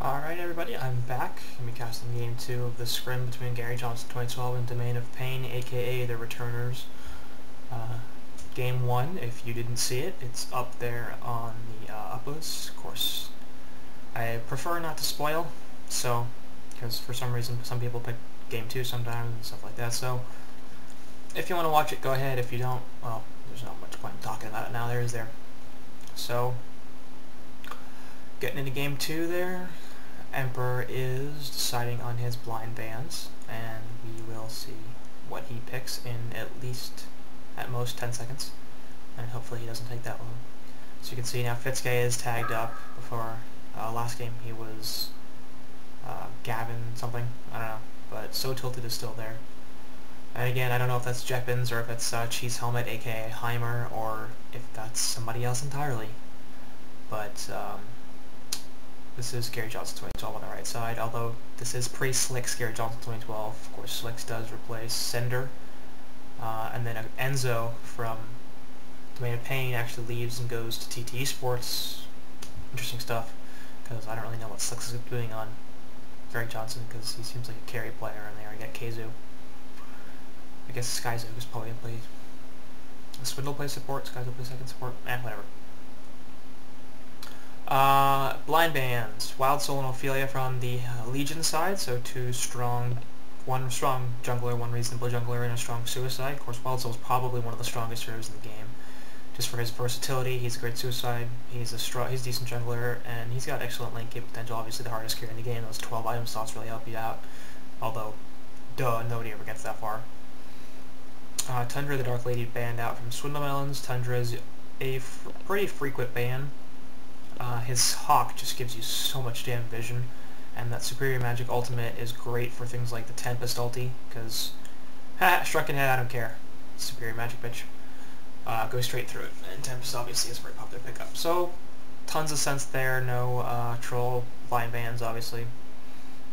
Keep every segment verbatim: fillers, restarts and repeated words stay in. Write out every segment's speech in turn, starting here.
Alright everybody, I'm back. I'm going to cast in game two of the scrim between Gary Johnson twenty twelve and Domain of Pain, aka the Returners. Uh, game one, if you didn't see it, it's up there on the uh, uploads. Of course, I prefer not to spoil, so, because for some reason some people pick game two sometimes and stuff like that, so if you want to watch it, go ahead. If you don't, well, there's not much point in talking about it now, there is there. So, getting into game two there, Emperor is deciding on his blind bands, and we will see what he picks in at least, at most, ten seconds, and hopefully he doesn't take that long. So you can see now Fitzgay is tagged up. Before uh, last game he was uh, Gavin something, I don't know, but So Tilted is still there. And again, I don't know if that's Jeppins or if it's uh, Cheese Helmet, aka Heimer, or if that's somebody else entirely. But um, this is Gary Johnson twenty twelve on the right side, although this is pre-Slicks Gary Johnson twenty twelve. Of course, Slicks does replace Sender. Uh, and then Enzo from Domain of Pain actually leaves and goes to T T E Sports. Interesting stuff, because I don't really know what Slicks is doing on Gary Johnson, because he seems like a carry player, and they already got Keizu. I guess Skyzo is probably going to play... Swindle plays support, Skyzo plays second support, eh, whatever. Uh, blind bands. Wild Soul and Ophelia from the uh, Legion side, so two strong... one strong jungler, one reasonable jungler, and a strong suicide. Of course, Wild Soul is probably one of the strongest heroes in the game. Just for his versatility, he's a great suicide, he's a strong, he's a decent jungler, and he's got excellent lane game potential, obviously the hardest carry in the game. Those twelve item slots really help you out. Although, duh, nobody ever gets that far. Uh, Tundra, the Dark Lady, banned out from Swindle Melons. Tundra is a f pretty frequent ban. Uh, his Hawk just gives you so much damn vision, and that Superior Magic ultimate is great for things like the Tempest ulti, because, ha, Shrunken Head, I don't care. Superior Magic, bitch. Uh, go straight through it, and Tempest obviously is a very popular pickup. So, tons of sense there, no uh, troll blind bans, obviously.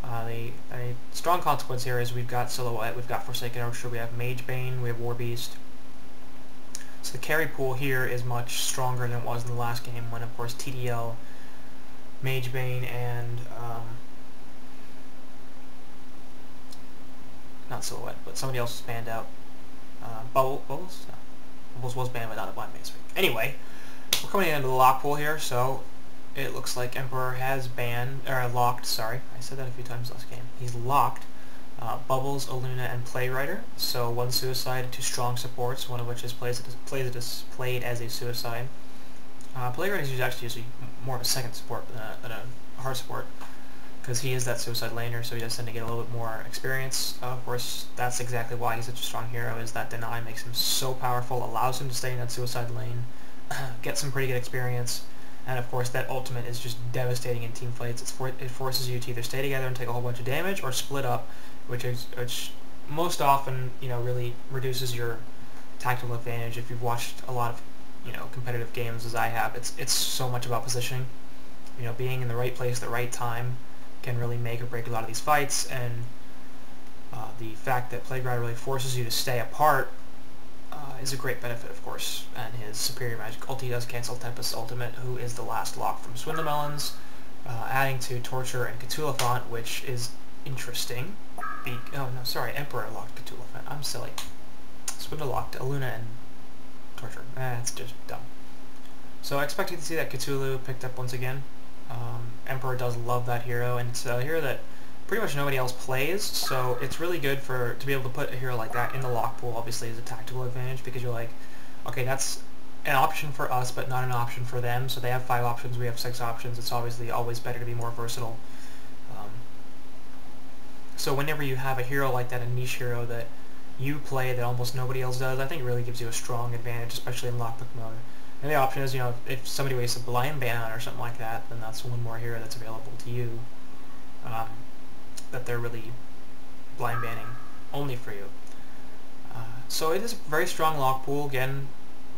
Uh, the, a strong consequence here is we've got Silhouette, we've got Forsaken Orchard, we have Mage Bane, we have Warbeast. So the carry pool here is much stronger than it was in the last game when, of course, T D L, Mage Bane, and, um, not Silhouette, but somebody else was banned out. Uh, Bubble, Bubbles? No. Bubbles was banned, but not a blind base. Anyway, we're coming into the lock pool here, so... it looks like Emperor has banned, or locked, sorry, I said that a few times last game. He's locked uh, Bubbles, Aluna, and Playrider, so one suicide, two strong supports, one of which is plays, plays, played as a suicide. Uh, Playrider is actually usually more of a second support than a, than a hard support, because he is that suicide laner, so he does tend to get a little bit more experience. Uh, of course, that's exactly why he's such a strong hero, is that deny makes him so powerful, allows him to stay in that suicide lane, get some pretty good experience. And of course, that ultimate is just devastating in teamfights. It's for it forces you to either stay together and take a whole bunch of damage, or split up, which is which most often, you know, really reduces your tactical advantage. If you've watched a lot of, you know, competitive games as I have, it's it's so much about positioning. You know, being in the right place at the right time can really make or break a lot of these fights. And uh, the fact that Playground really forces you to stay apart Uh, is a great benefit, of course, and his Superior Magic ulti does cancel Tempest ultimate, who is the last lock from Swindle Melons, uh, adding to Torture and Cthulhu, which is interesting. Be oh no, sorry, Emperor locked Cthulhu. I'm silly. Swindle locked Aluna and Torture. That's eh, just dumb. So I expected to see that Cthulhu picked up once again. Um, Emperor does love that hero, and it's a hero that pretty much nobody else plays, so it's really good for to be able to put a hero like that in the lock pool. Obviously, is a tactical advantage, because you're like, okay, that's an option for us, but not an option for them. So they have five options, we have six options. It's obviously always better to be more versatile. Um, so whenever you have a hero like that, a niche hero that you play that almost nobody else does, I think it really gives you a strong advantage, especially in lockpick mode. And the option is, you know, if somebody wastes a blind ban on or something like that, then that's one more hero that's available to you. Um, that they're really blind banning only for you. Uh, so it is a very strong lock pool, again,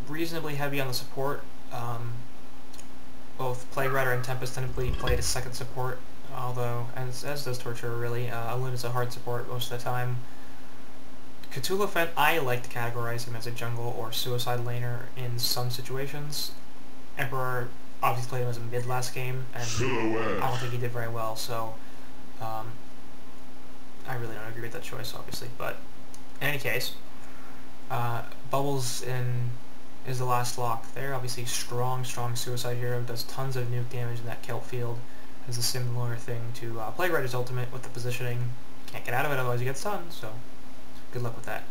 reasonably heavy on the support. Um, both Playrider and Tempest tend to be played as second support, although, as, as does Torture, really. Uh, Alun is a hard support most of the time. Cthulhu, I like to categorize him as a jungle or suicide laner in some situations. Emperor obviously played him as a mid last game, and Silhouette. I don't think he did very well, so um, I really don't agree with that choice, obviously. But in any case, uh, Bubbles in is the last lock there. Obviously strong, strong Suicide Hero, does tons of nuke damage in that kelp field. Is a similar thing to uh, Playrider's Ultimate with the positioning. Can't get out of it, otherwise you get stunned, so good luck with that.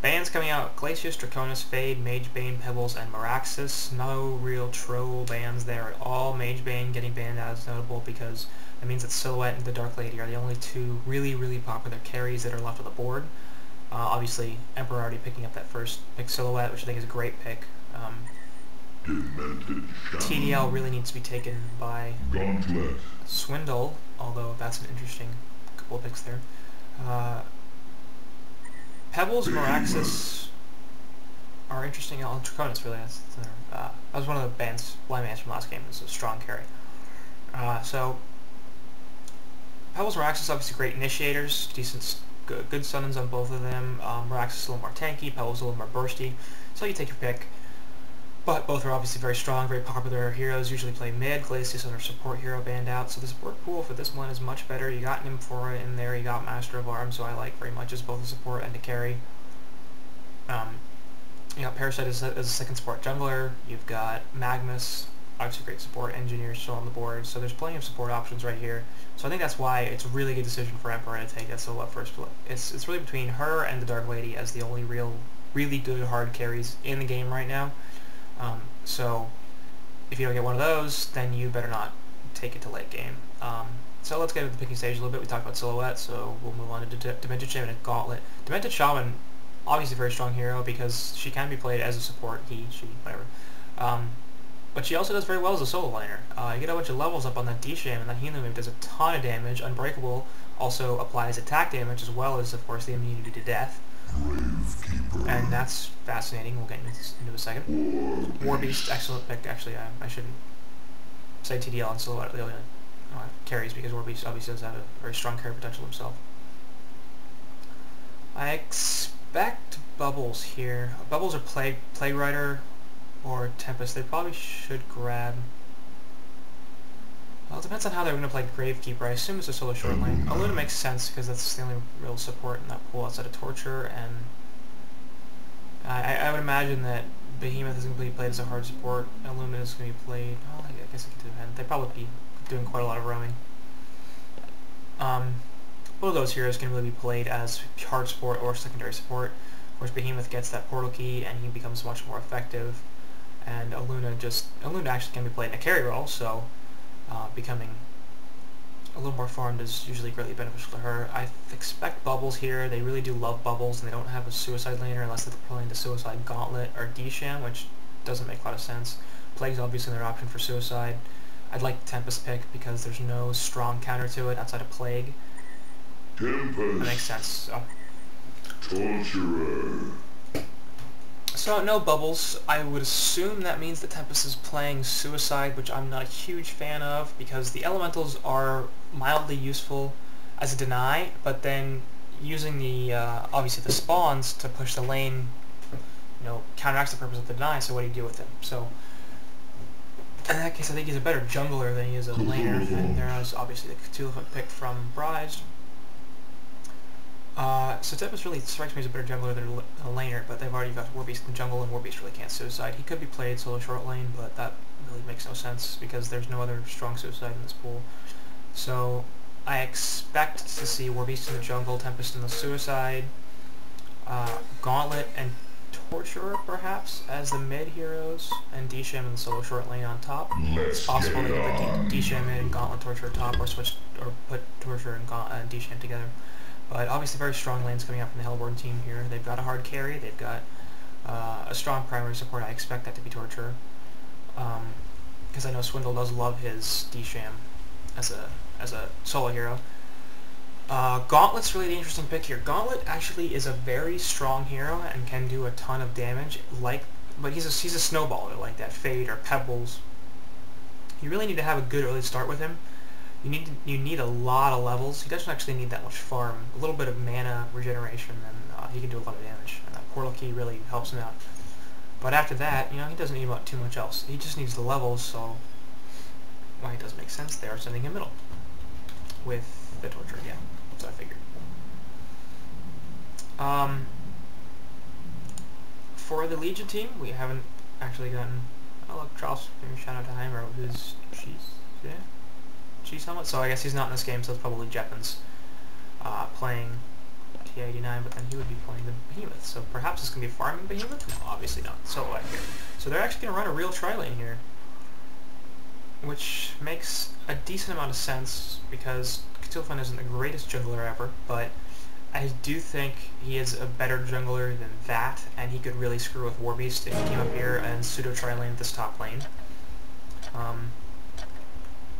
Bans coming out: Glacius, Draconis, Fade, Mage Bane, Pebbles, and Meraxxus. No real troll bans there at all. Mage Bane getting banned out is notable because that means that Silhouette and the Dark Lady are the only two really, really popular carries that are left on the board. Uh, obviously, Emperor already picking up that first pick, Silhouette, which I think is a great pick. Um, T D L really needs to be taken by Gauntlet. Swindle, although that's an interesting couple of picks there. Uh, Pebbles, Meraxxus are interesting. Oh, Draconis, really. That's, that's uh, that was one of the bans, blind bans from last game. It's a strong carry. Uh, so, Pebbles, Meraxxus, obviously great initiators. Decent, good, good summons on both of them. Um, Meraxxus a little more tanky, Pebbles a little more bursty. So you take your pick. But both are obviously very strong, very popular heroes, usually play mid. Glacius is our support hero banned out, so the support pool for this one is much better. You got Nymphora in there, you got Master of Arms, so I like very much as both a support and a carry. Um, you got Parasite as a, as a second support jungler, you've got Magnus, obviously great support, Engineer's still on the board, so there's plenty of support options right here. So I think that's why it's a really good decision for Emperor to take that solo at first look. It's, it's really between her and the Dark Lady as the only real, really good hard carries in the game right now. Um, so, if you don't get one of those, then you better not take it to late game. Um, so let's get into the picking stage a little bit. We talked about Silhouette, so we'll move on to De Demented Shaman and Gauntlet. Demented Shaman, obviously a very strong hero because she can be played as a support, he, she, whatever. Um, but she also does very well as a solo liner. Uh, you get a bunch of levels up on that D-Shaman, and that healing move does a ton of damage. Unbreakable also applies attack damage as well as, of course, the immunity to death. Gravekeeper. And that's fascinating. We'll get into this in a second. Warbeast, excellent pick. Actually, I, I shouldn't say T D L and Silhouette really uh, carries because Warbeast obviously does have a very strong carry potential himself. I expect Bubbles here. Bubbles or Play Playrider or Tempest. They probably should grab. Well, it depends on how they're going to play Gravekeeper. I assume it's a solo short lane. Aluna makes sense because that's the only real support in that pool outside of Torture, and I, I would imagine that Behemoth is going to be played as a hard support. Aluna is going to be played. Oh, I guess it could depend. They probably be doing quite a lot of roaming. Um, one of those heroes can really be played as hard support or secondary support. Of course, Behemoth gets that portal key, and he becomes much more effective. And Aluna just Aluna actually can be played in a carry role, so. Uh, becoming a little more farmed is usually greatly beneficial to her. I expect Bubbles here. They really do love Bubbles, and they don't have a Suicide Laner unless they're playing the Suicide Gauntlet or D-Sham, which doesn't make a lot of sense. Plague's obviously their option for Suicide. I'd like Tempest pick because there's no strong counter to it outside of Plague. Tempest. That makes sense. Oh. Torturer. So, no Bubbles. I would assume that means that Tempest is playing Suicide, which I'm not a huge fan of, because the Elementals are mildly useful as a deny, but then using the, uh, obviously the spawns to push the lane, you know, counteracts the purpose of the deny, so what do you do with them? So, in that case, I think he's a better jungler than he is a laner, and there is obviously the Cthulhu pick from Bryce. Uh, so Tempest really strikes me as a better jungler than a laner, but they've already got Warbeast in the jungle, and Warbeast really can't Suicide. He could be played solo short lane, but that really makes no sense because there's no other strong Suicide in this pool. So I expect to see Warbeast in the jungle, Tempest in the Suicide, uh, Gauntlet and Torturer perhaps as the mid heroes, and D-Sham in the solo short lane on top. Let's it's possible they could put D-Sham in and Gauntlet Torturer top, or switch or put Torturer and Gauntlet and D-Sham together. But obviously very strong lanes coming out from the Hellborn team here. They've got a hard carry, they've got uh, a strong primary support. I expect that to be Torture. Because um, I know Swindle does love his D-Sham as a, as a solo hero. Uh, Gauntlet's really the interesting pick here. Gauntlet actually is a very strong hero and can do a ton of damage. Like, But he's a, he's a snowballer like that, Fade or Pebbles. You really need to have a good early start with him. You need, you need a lot of levels. He doesn't actually need that much farm. A little bit of mana regeneration, and uh, he can do a lot of damage. And that portal key really helps him out. But after that, you know, he doesn't need about too much else. He just needs the levels, so why it does make sense they are sending him middle with the torture, yeah. So I figured. Um, for the Legion team, we haven't actually gotten. Oh look, Charles, shout out to Heimer, who's she's yeah, she's somewhat. So I guess he's not in this game, so it's probably Jeppens uh, playing T eighty-nine, but then he would be playing the Behemoth. So perhaps this can be farming Behemoth. No, obviously not. So what here? So they're actually gonna run a real tri lane here, which makes a decent amount of sense because Cthulhu isn't the greatest jungler ever, but I do think he is a better jungler than that, and he could really screw with Warbeast if he came up here and pseudo tri-lane this top lane. Um,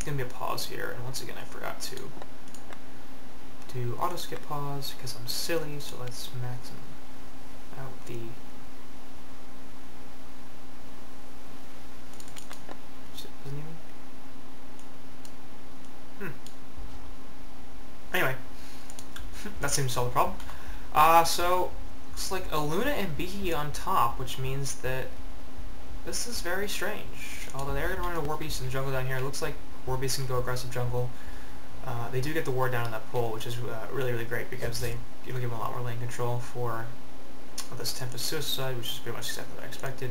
gonna be a pause here, and once again I forgot to do auto skip pause because I'm silly, so let's max out the Hmm. Anyway, that seems to solve the problem. Uh, so, looks like Aluna and Behe on top, which means that this is very strange. Although they're going to run into Warbeast in the jungle down here. It looks like Warbeast can go aggressive jungle. Uh, they do get the ward down in that pull, which is uh, really, really great because they it'll give them a lot more lane control for this Tempest Suicide, which is pretty much exactly what I expected.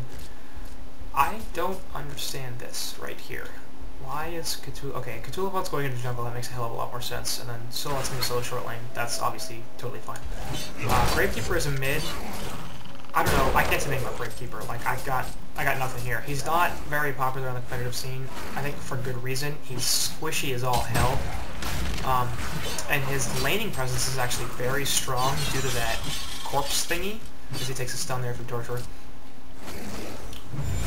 I don't understand this right here. Why is Cthulhu... Okay, Cthulhu's going into jungle, that makes a hell of a lot more sense, and then Silhouette's going to solo short lane, that's obviously totally fine. Uh, Gravekeeper is a mid. I don't know, I can't say anything about Gravekeeper, like, I got I got nothing here. He's not very popular on the competitive scene, I think for good reason. He's squishy as all hell, um, and his laning presence is actually very strong due to that corpse thingy, because he takes a stun there from Torture.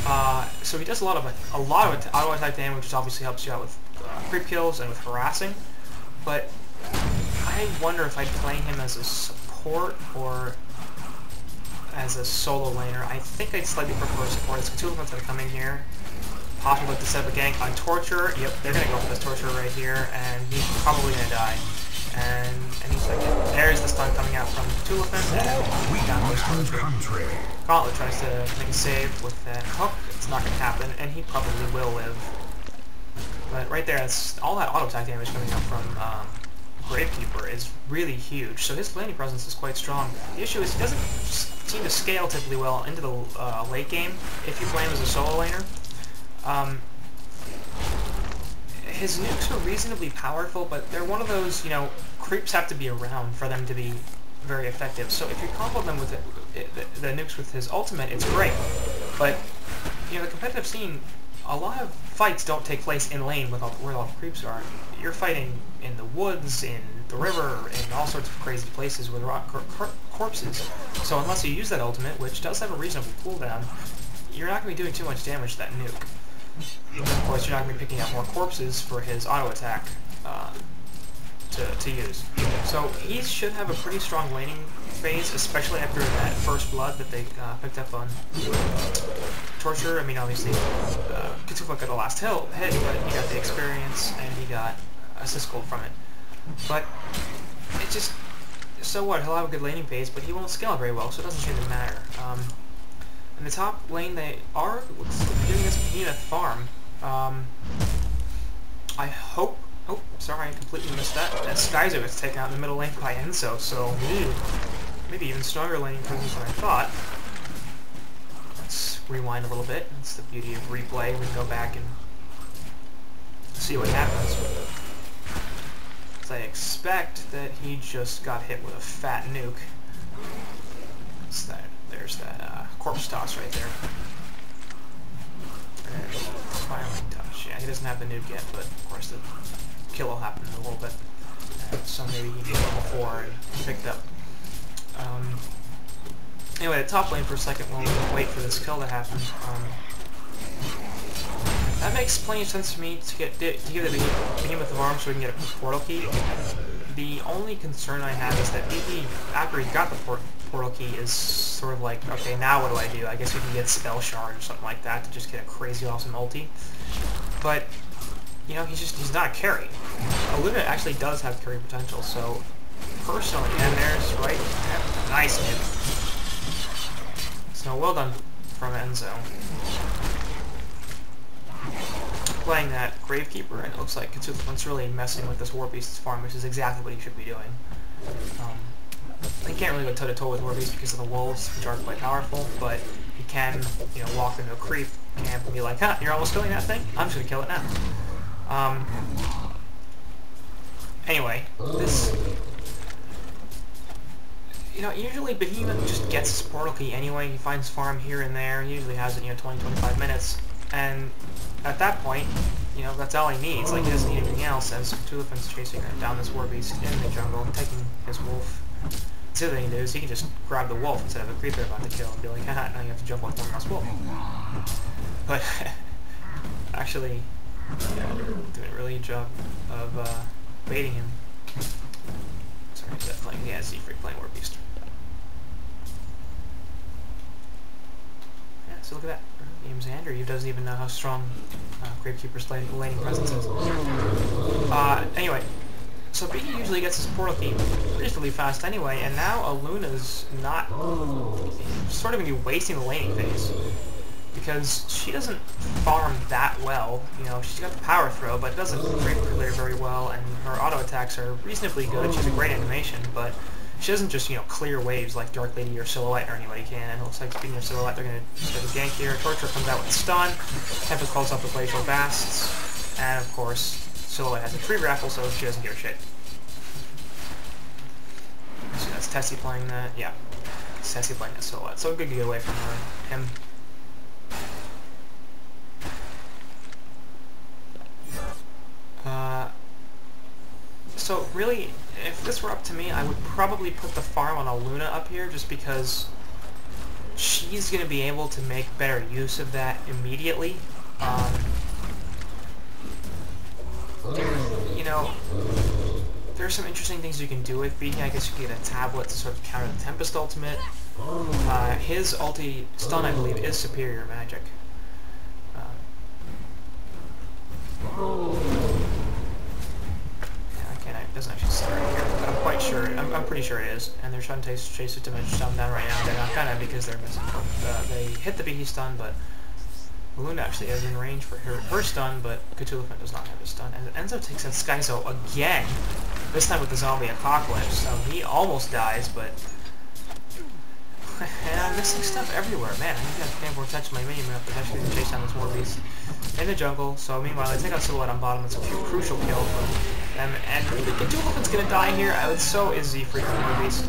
Uh, so he does a lot of a lot of auto attack damage, which obviously helps you out with uh, creep kills and with harassing. But I wonder if I'd play him as a support or as a solo laner. I think I'd slightly prefer support. It's Cthulhu's gonna come in here, possibly like to set up a gank on Torture. Yep, they're gonna go for this Torture right here, and he's probably gonna die. And any second, there's the stun coming out from Cthulhu, and we got this Torture. Gauntlet tries to make a save with that hook. It's not going to happen, and he probably will live. But right there, that's all that auto attack damage coming out from um, Gravekeeper is really huge. So his laning presence is quite strong. The issue is he doesn't seem to scale typically well into the uh, late game if you play him as a solo laner. Um, his nukes are reasonably powerful, but they're one of those, you know, creeps have to be around for them to be very effective. So if you combo them with it, it, the, the nukes with his ultimate, it's great. But you know, the competitive scene, a lot of fights don't take place in lane with all, where all the creeps are. You're fighting in the woods, in the river, in all sorts of crazy places with rock cor cor corpses. So unless you use that ultimate, which does have a reasonable cooldown, you're not going to be doing too much damage to that nuke. And of course, you're not going to be picking up more corpses for his auto attack. Uh, To, to use. So he should have a pretty strong laning phase, especially after that first blood that they uh, picked up on Torture. I mean, obviously, uh, Cthulhu got the last hit, but he got the experience and he got assist gold from it. But it just, so what? He'll have a good laning phase, but he won't scale very well, so it doesn't seem to matter. Um, in the top lane, they are doing this Behemoth farm. Um, I hope. Oh, sorry, I completely missed that. That Skyzo gets taken out in the middle lane by Enzo, so ooh, maybe even stronger laning presence than I thought. Let's rewind a little bit. That's the beauty of replay. We can go back and see what happens. So I expect that he just got hit with a fat nuke. What's that? There's that uh, corpse toss right there. And finally touch. Yeah, he doesn't have the nuke yet, but of course the kill will happen in a little bit. And so maybe he did it before and picked up. Um, anyway, the top lane for a second while we wait for this kill to happen. Um, that makes plenty of sense to me to get to give the Behemoth of Arms so we can get a portal key. The only concern I have is that maybe after he got the port portal key is sort of like, okay, now what do I do? I guess we can get Spell Shard or something like that to just get a crazy awesome ulti. But you know, he's just, he's not a carry. Aluna actually does have carry potential, so personally, and there's, right, nice hit. So well done from Enzo. playing that Gravekeeper, and it looks like Kitsuth's really messing with this Warbeast's farm, which is exactly what he should be doing. Um, he can't really go toe-to-toe with Warbeast because of the wolves, which are quite powerful, but he can, you know, walk into a creep camp and be like, huh, you're almost killing that thing? I'm just gonna kill it now. Um, anyway, this... You know, usually Behemoth just gets his portal key anyway. He finds farm here and there. He usually has it, you know, twenty, twenty-five minutes. And at that point, you know, that's all he needs. Like, he doesn't need anything else, as Tulipan's chasing him down this Warbeast in the jungle, taking his wolf. The other thing he can do is he can just grab the wolf instead of a creeper about to kill and be like, haha, now you have to jump on one last wolf. But, actually, yeah, you're doing a really good job of uh, baiting him. Sorry, is that playing? Yeah, Z-Freak playing Warbeast. Yeah, so look at that. James Andrew doesn't even know how strong uh, Gravekeeper's laning presence is. Uh, anyway, so Biggie usually gets his portal key reasonably fast anyway, and now Aluna's not sort of going to be wasting the laning phase, because she doesn't farm that well. You know, she's got the power throw, but doesn't creep clear very well, and her auto attacks are reasonably good. She's a great animation, but she doesn't just, you know, clear waves like Dark Lady or Silhouette or anybody can. And it looks like, speaking of Silhouette, they're going to start a gank here. Torture comes out with stun. Tempest calls up the Glacial Basts. And, of course, Silhouette has a tree raffle, so she doesn't give a shit. So that's Tessie playing that. Yeah. It's Tessie playing that Silhouette. So a good giveaway from her, him. Uh... So, really, if this were up to me, I would probably put the farm on Aluna up here, just because she's going to be able to make better use of that immediately. Um, you know, there's some interesting things you can do with Beacon. I guess you can get a tablet to sort of counter the Tempest ultimate. Uh, his ulti stun, I believe, is superior magic. Um, Doesn't actually start right here. But I'm quite sure. I'm, I'm pretty sure it is. And they're trying to chase, chase it to Dimension Stun down right now. They're not gonna, because they're missing. Uh, they hit the Behemoth stun, but Aluna actually is in range for her, her stun, but Cthulhu does not have his stun. And Enzo takes out Skyzo again. This time with the zombie apocalypse. So he almost dies, but and I'm missing stuff everywhere. Man, I think I have to pay more attention to my mini map, but actually to chase down this Warbeast in the jungle. So meanwhile, they take out Silhouette on bottom. It's a crucial kill for them. And really, Cthulhu's gonna die here. And so is Z-Freak on Warbeast.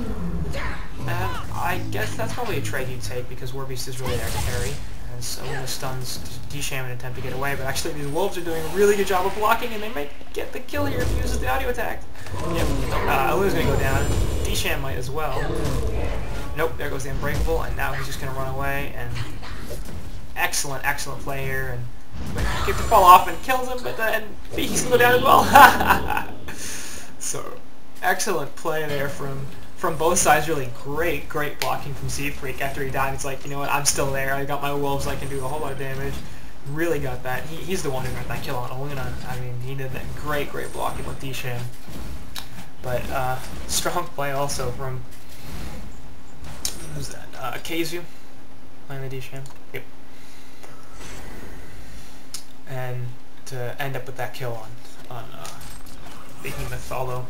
And I guess that's probably a trade you'd take, because Warbeast is really there to carry. And so the stuns D-Shaman attempt to get away, but actually these wolves are doing a really good job of blocking, and they might get the kill here if he uses the audio attack. Yep, uh, Aluna's gonna go down. D-Sham might as well. Nope, there goes the Unbreakable, and now he's just going to run away, and excellent, excellent play here, and gets to fall off and kills him, but then he's going to go down as well. So, excellent play there from from both sides, really great, great blocking from Z-Freak. After he died, it's like, you know what, I'm still there, I got my wolves, I can do a whole lot of damage. Really got that. He, he's the one who got that kill on Aluna. I mean, he did that great, great blocking with D-Sham. But, uh, strong play also from... Who's that? Uh, Keizu playing the D-Sham. Yep. And to end up with that kill on on uh, Behemoth, although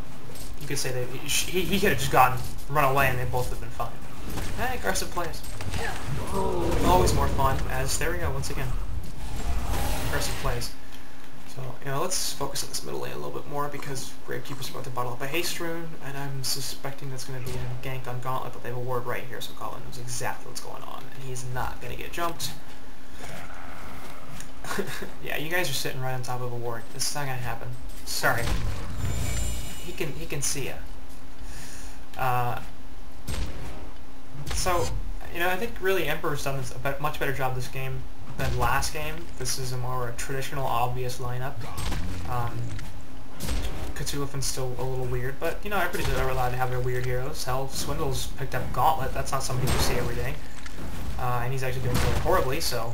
you could say that he, he could have just gotten run away and they both would have been fine. Hey, aggressive players. Always more fun. As there we go once again. Aggressive plays. So you know, let's focus on this middle lane a little bit more, because Gravekeeper's about to bottle up a haste rune, and I'm suspecting that's going to be a gank on Gauntlet, but they have a ward right here, so Colin knows exactly what's going on, and he's not going to get jumped. Yeah, you guys are sitting right on top of a ward. It's not going to happen. Sorry. He can he can see ya. Uh, so you know, I think really Emperor's done this a be much better job this game than last game. This is a more traditional, obvious lineup. Um, Cthulhu's still a little weird, but you know, everybody's ever allowed to have their weird heroes. Hell, Swindle's picked up Gauntlet. That's not something you see every day, uh, and he's actually doing really horribly. So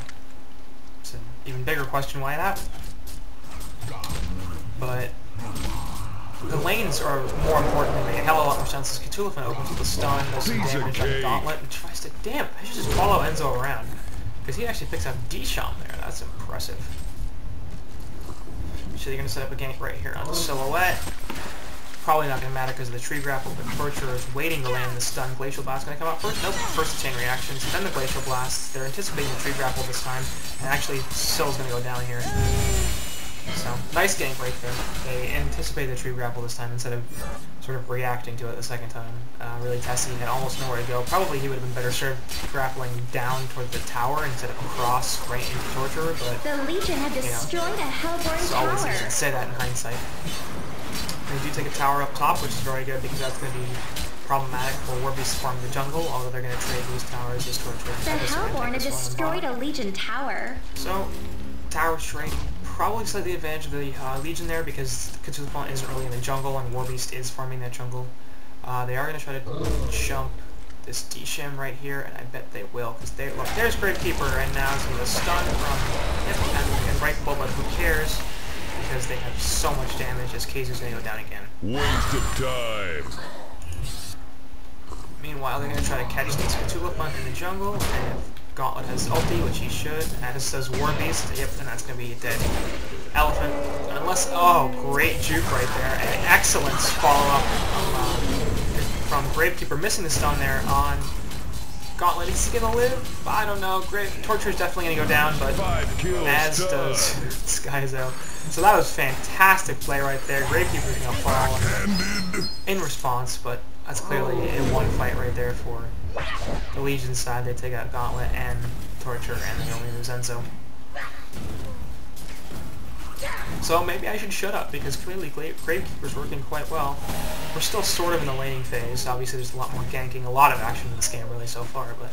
it's an even bigger question why that. But the lanes are more important than they. A hell of a lot more sense. Cthulhu opens with a stun, does some damage on Gauntlet, and tries to damn. I should just follow Enzo around. Because he actually picks up D-Sham there, that's impressive. So you're going to set up a gank right here on the Silhouette. Probably not going to matter because of the tree grapple, but Torture is waiting to land the stun. Glacial Blast going to come out first? Nope. First the chain reactions, then the Glacial Blast. They're anticipating the tree grapple this time, and actually Sil's going to go down here. So, nice gank right there. They anticipated the tree grapple this time instead of sort of reacting to it the second time. Uh, really, Tessie had almost nowhere to go. Probably he would have been better served grappling down toward the tower instead of across right into Torture, but... The Legion had destroyed you know, a Hellborn tower! Always, you should say that in hindsight. They do take a tower up top, which is very good because that's going to be problematic for Warbeast to farm the jungle, although they're going to trade these towers as Torture. The Hellborn had destroyed a Legion tower. So, tower shrink. Probably slightly advantage of the uh, Legion there because Cthulhu Pond isn't really in the jungle and Warbeast is farming that jungle. Uh, they are going to try to jump this D-Shim right here, and I bet they will because they look. There's Gravekeeper, and now it's going to stun from yep, and, and Breakable, but who cares? Because they have so much damage as Keizu's going to go down again. Waste of time. Meanwhile, they're going to try to catch these Cthulhu Pond in the jungle, and Gauntlet has ulti, which he should, as does Warbeast, yep, and that's going to be a dead elephant, unless, oh, great juke right there, and excellent follow-up from, um, from Gravekeeper, missing the stun there on Gauntlet. Is he going to live? I don't know, Grave, Torture is definitely going to go down, but as does Skyzo. So that was fantastic play right there. Gravekeeper is going to fall in response, but that's clearly a one fight right there for the Legion side. They take out Gauntlet and Torture, and they only lose Enzo. So maybe I should shut up, because clearly Gravekeeper's working quite well. We're still sort of in the laning phase. Obviously there's a lot more ganking, a lot of action in this game really so far, but...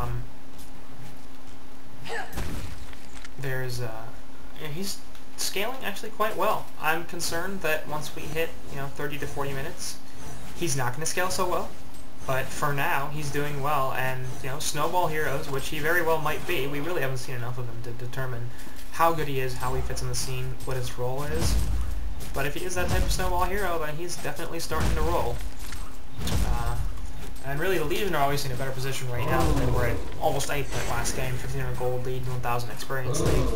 Um, there's... Uh, yeah, he's scaling actually quite well. I'm concerned that once we hit, you know, thirty to forty minutes, he's not going to scale so well. But for now, he's doing well, and, you know, Snowball Heroes, which he very well might be, we really haven't seen enough of him to determine how good he is, how he fits in the scene, what his role is. But if he is that type of Snowball Hero, then he's definitely starting to roll. Uh, and really, the Legion are obviously in a better position right now than they were at almost any point last game, fifteen hundred gold lead, one thousand experience lead.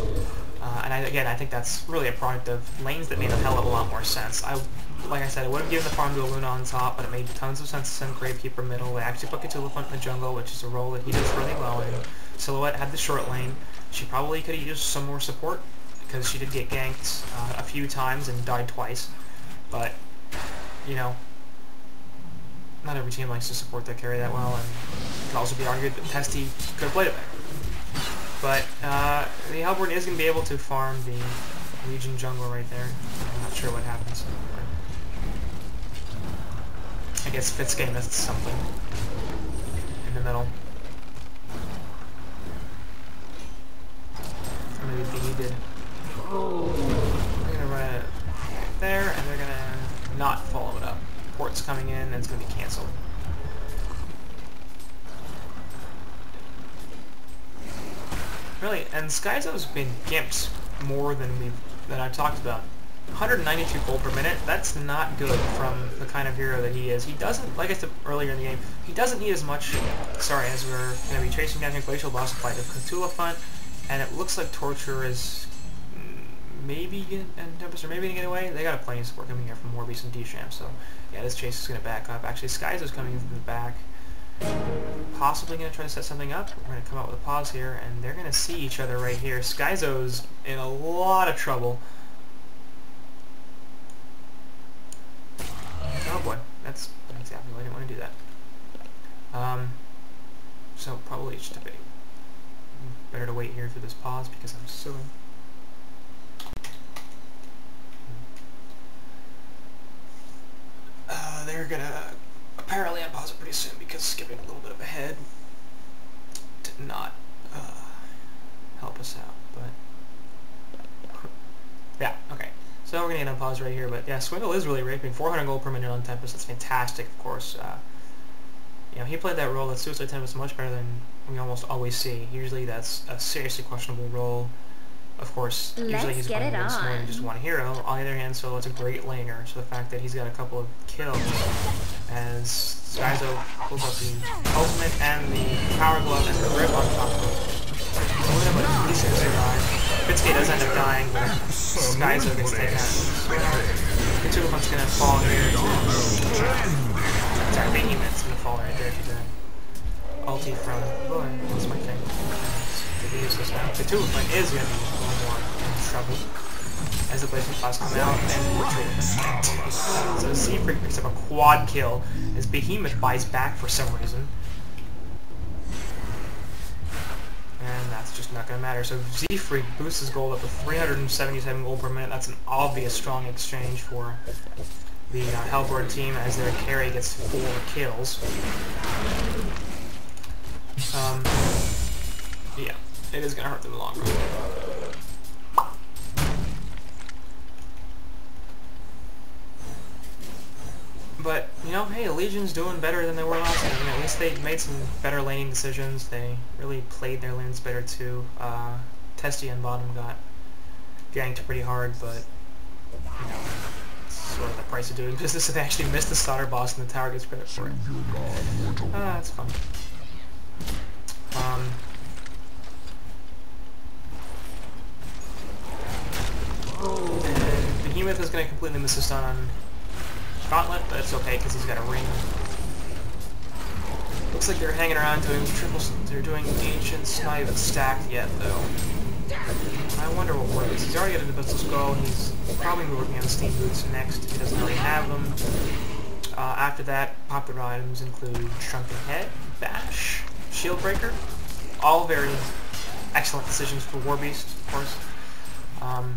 Uh, and I, again, I think that's really a product of lanes that made a hell of a lot more sense. I, Like I said, I would have given the farm to Aluna on top, but it made tons of sense to send Gravekeeper middle. They actually put Cthulhu in the jungle, which is a role that he does really well in. Silhouette had the short lane. She probably could have used some more support, because she did get ganked uh, a few times and died twice. But, you know, not every team likes to support their carry that well, and it could also be argued that Testy could have played it better. But uh, the Hellborn is going to be able to farm the Legion jungle right there. I'm not sure what happens. I guess Fitzgay missed something in the middle. Or maybe he did. They're gonna run it there, and they're gonna not follow it up. Port's coming in, and it's gonna be cancelled. Really, and Skyzo's been gimped more than we've than I've talked about. one hundred ninety-two gold per minute, that's not good from the kind of hero that he is. He doesn't, like I said earlier in the game, he doesn't need as much, sorry, as we're going to be chasing down here, Glacial Blast fight of Cthulhu Font, and it looks like Torture is maybe, and Tempest are maybe going to get away. They got a plenty of support coming here from Warbeast and D-Sham, so yeah, this chase is going to back up. Actually, Skies is coming in from the back, possibly going to try to set something up. We're going to come out with a pause here, and they're going to see each other right here. Skyzo's in a lot of trouble. Oh boy, that's exactly why I didn't want to do that. Um, so probably it's just be better to wait here for this pause because I'm so... Uh, they're gonna apparently unpause it pretty soon because skipping a little bit ahead did not uh, help us out, but... Yeah, okay. So we're going to get unpause right here, but yeah, Swindle is really raping. four hundred gold per minute on Tempest, that's fantastic, of course. Uh, you know, he played that role, that Suicide Tempest, much better than we almost always see. Usually that's a seriously questionable role. Of course, Let's usually he's playing against more than just one hero. On the other hand, so it's a great laner, so the fact that he's got a couple of kills as Skyzo pulls up the ultimate and the power glove and the grip on top of him. He's going to survive. Fitzgay does end up dying, but Skyzo gets taken out. The two of them's gonna fall here. Sorry, Behemoth's gonna fall right there if you die. Ulti from Lord, what's my thing? Could be useless now. The two of them is gonna be a little more in trouble as the placement boss come out and retreat. So Z-Freak picks up a quad kill as Behemoth buys back for some reason. And that's just not going to matter. So Z-Freak boosts his gold up to three hundred seventy-seven gold per minute. That's an obvious strong exchange for the uh, Hellboard team as their carry gets four kills. Um, yeah, it is going to hurt them in the long run. But, you know, hey, Legion's doing better than they were last time. You know, at least they made some better laning decisions. They really played their lanes better, too. Uh, Tessie and Bottom got ganked pretty hard, but, you know, it's sort of the price of doing business. They actually missed the solder boss, and the tower gets credit for it. Ah, uh, that's fun. Um... And Behemoth is going to completely miss the stun on Gauntlet, but it's okay because he's got a ring. Looks like they're hanging around doing triple. They're doing ancients, not even stacked yet though. I wonder what works. He's already got an Abyssal Skull. He's probably working on Steam Boots next. He doesn't really have them. Uh, after that, popular items include Shrunken Head, Bash, Shield Breaker. All very excellent decisions for Warbeast, of course. Um,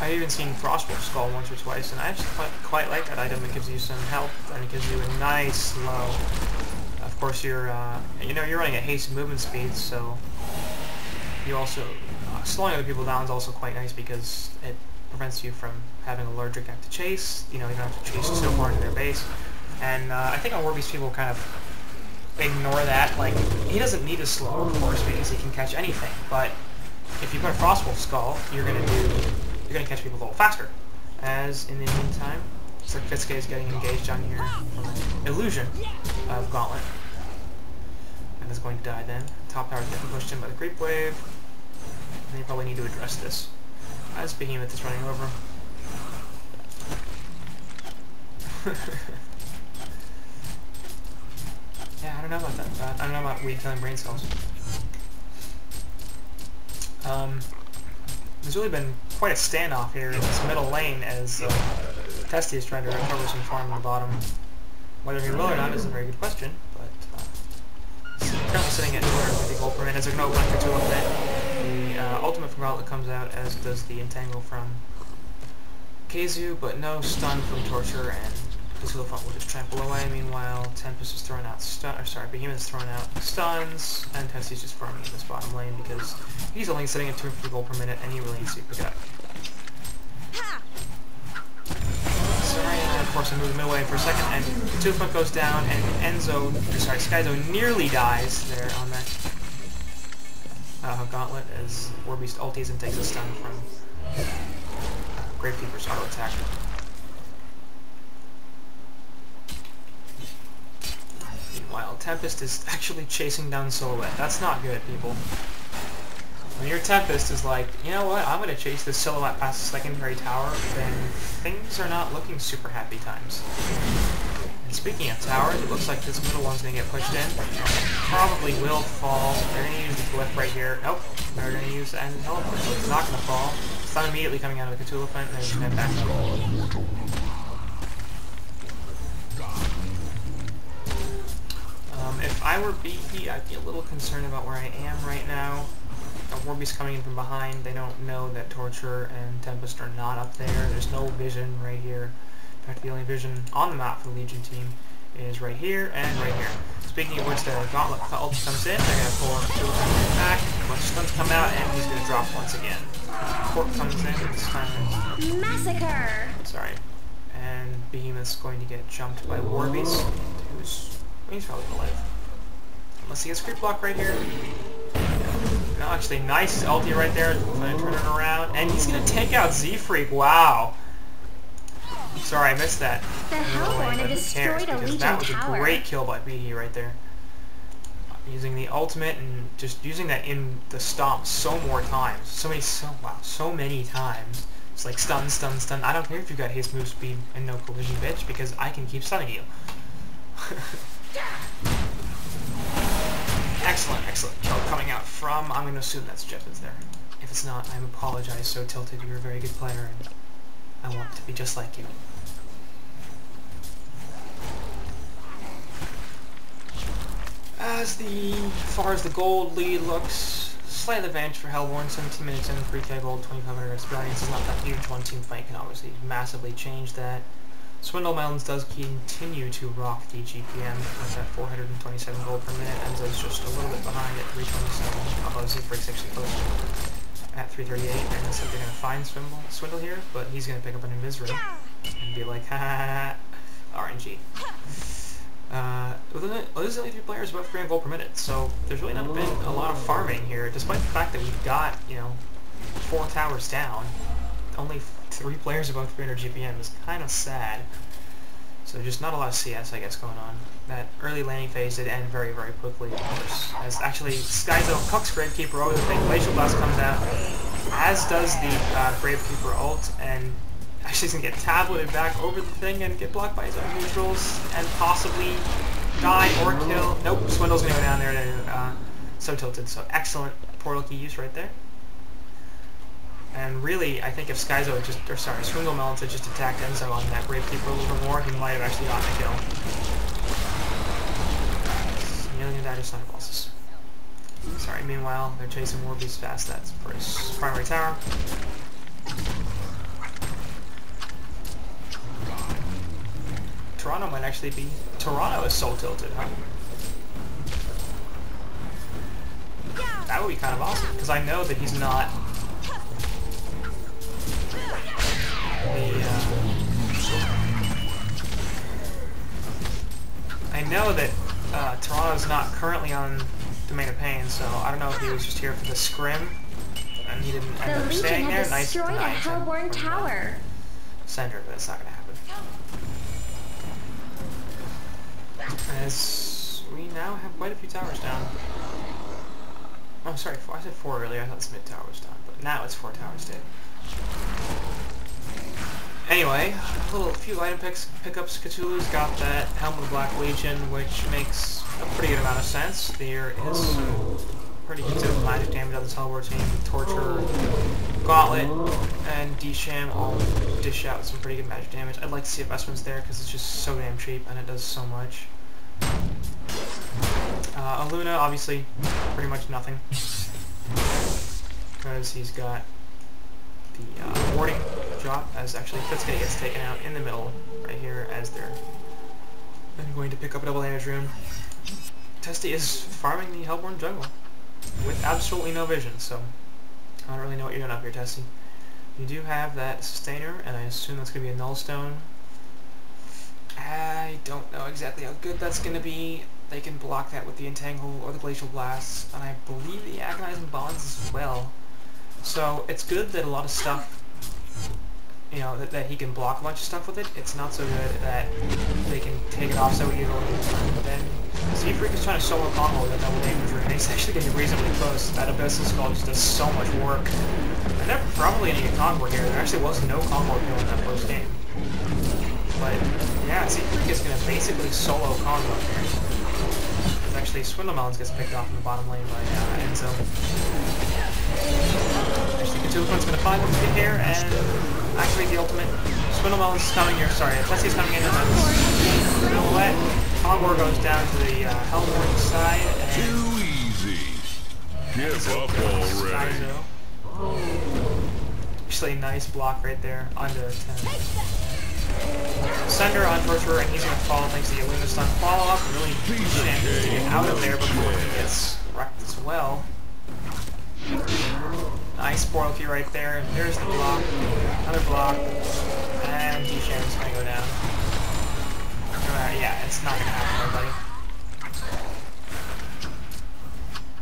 I've even seen Frostwolf Skull once or twice, and I actually quite, quite like that item. It gives you some help, and it gives you a nice low. Of course, you're uh, you know you're running at haste movement speed, so you also uh, slowing other people down is also quite nice because it prevents you from having a large act to chase. You know, you don't have to chase so far into their base. And uh, I think on Warbeast people kind of ignore that. Like he doesn't need a slow, of course, because he can catch anything. But if you put a Frostwolf Skull, you're gonna do. You're going to catch people a little faster. As in the meantime, it's like Fitzgay is getting engaged on here from an illusion of Gauntlet. And is going to die then. Top tower is getting pushed in by the creep wave. And they probably need to address this. As Behemoth is running over. Yeah, I don't know about that. Uh, I don't know about weed killing brain cells. Um... There's really been quite a standoff here in this middle lane as uh, Tessie is trying to recover some farm on the bottom. Whether he will or not is a very good question, but uh, currently sitting at two hundred fifty gold per minute as they're going to open up for two of that. The uh, ultimate from Gauntlet comes out, as does the entangle from Keizu, but no stun from Torture, and Cthulhu will just trample away. Meanwhile, Tempest is throwing out stun, or sorry, Behemoth is throwing out stuns, and Tessie's just farming in this bottom lane because he's only sitting at two hundred fifty gold per minute and he really needs to pick up. So right now, of course, I move the middle lane for a second, and Cthulhu goes down, and Enzo, or sorry, Skyzo nearly dies there on that uh, Gauntlet as Warbeast ulties and takes a stun from uh, Gravekeeper's auto attack. Meanwhile, Tempest is actually chasing down Silhouette. That's not good, people. When your Tempest is like, you know what, I'm going to chase this Silhouette past the secondary tower, then things are not looking super happy times. And speaking of towers, it looks like this middle one's going to get pushed in. Probably will fall. They're going to use the glyph right here. Nope. They're going to use the end teleport, so it's not going to fall. It's not immediately coming out of the Cthulhu and they're just going to back up. Um, if I were B P, I'd be a little concerned about where I am right now. Uh, Warbeast coming in from behind. They don't know that Torture and Tempest are not up there. There's no vision right here. In fact, the only vision on the map for the Legion team is right here and right here. Speaking of which, the Gauntlet ult comes in. They're going to pull two times back. A bunch of stuns come out, and he's going to drop once again. Corp comes in. This time. Massacre! Sorry. And Behemoth's going to get jumped by Warbeast, who's... he's probably gonna live. Unless he gets creep block right here. No, actually, nice ulti right there. I'm gonna turn it around. And he's gonna take out Z-Freak. Wow. Sorry, I missed that. The Hellborn destroyed a Legion tower. That was a great kill by B D right there. using the ultimate and just using that in the stomp so more times. So many, so wow, so many times. It's like stun, stun, stun. I don't care if you got haste, move, speed, and no collision, bitch, because I can keep stunning you. Excellent, excellent. Kill coming out from, I'm going to assume that's Jeff is there. If it's not, I apologize. So Tilted, you're a very good player, and I want to be just like you. As the as far as the gold lead looks, slight advantage for Hellborn, seventeen minutes in, three K gold, twenty-five hundred experience is not that huge. One team fight can obviously massively change that. Swindle Mountains does continue to rock the G P M with that four hundred twenty-seven gold per minute. Enzo's just a little bit behind at three twenty-seven, although Z-Freak's actually close at three thirty-eight, and instead they're going to find Swindle, Swindle here, but he's going to pick up an Invisroom and be like, ha ha ha, R N G. Uh, there's only three players above three hundred gold per minute, so there's really not been a lot of farming here, despite the fact that we've got, you know, four towers down. Only three players above three hundred G P M is kind of sad. So just not a lot of C S, I guess, going on. That early landing phase did end very, very quickly, of course. As actually, Skyzo cucks Gravekeeper over the thing, Glacial Blast comes out, as does the uh, Gravekeeper ult, and actually he's going to get tableted back over the thing and get blocked by his own neutrals, and possibly die or kill. Nope, Swindle's going to go down there and uh, so Tilted, so excellent portal key use right there. And really, I think if Skyzo had just, or sorry, Swindle Melons had just attacked Enzo on that Gravekeeper a little bit more, he might have actually gotten a kill. Kneeling and that is not bosses. Sorry, meanwhile, they're chasing Warbeast fast, that's for his primary tower. Toronto might actually be... Toronto is soul tilted, huh? That would be kind of awesome, because I know that he's not... The, uh, I know that uh, Toronto's not currently on Domain of Pain, so I don't know if he was just here for the scrim and he didn't end up staying there. Nice tonight. The Legion had destroyed a Hellborn tower. Sender, but that's not going to happen. As we now have quite a few towers down. Oh, sorry, four, I said four earlier. I thought the mid tower was down, but now it's four towers dead. Anyway, a little few item picks, pickups. Cthulhu's got that Helm of the Black Legion, which makes a pretty good amount of sense. There is some pretty considerable magic damage on this Hellborn team. Torture, Gauntlet, and D-Sham all dish out some pretty good magic damage. I'd like to see if Vestment's there because it's just so damn cheap and it does so much. Uh, Aluna, obviously, pretty much nothing because he's got the uh, warding drop, as actually Fitzgay gets taken out in the middle right here as they're then going to pick up a double damage rune. Tessie is farming the Hellborn jungle with absolutely no vision, so I don't really know what you're doing up here, Tessie. You do have that sustainer, and I assume that's going to be a null stone. I don't know exactly how good that's going to be. They can block that with the Entangle or the Glacial Blasts, and I believe the Agonizing Bonds as well. So it's good that a lot of stuff, you know, that, that he can block a bunch of stuff with it. It's not so good that they can take it off so easily. But then Z-Freak is trying to solo combo with that double damage rune. He's actually getting reasonably close. That Abyssal Skull just does so much work. And they're probably going to get Kongor here. There actually was no Kongor kill in that first game. But yeah, Z-Freak is going to basically solo Kongor here. It's actually Swindle Melons gets picked off in the bottom lane by uh, Enzo. Actually, Cthulhu's going to find him here and activate the ultimate. Swindle is coming here, sorry, Tessie's coming in and then Silhouette. Kongor goes down to the uh, Hellborn side and... Too easy. Give up already. Skyzo. Actually, nice block right there, under ten. Sender on Torture, and he's going to fall thanks to the Aluna stun follow-up. Really good to get out of there before he gets wrecked as well. Nice portal key right there, and there's the block, another block, and D-Sham's gonna go down. Uh, yeah, it's not gonna happen,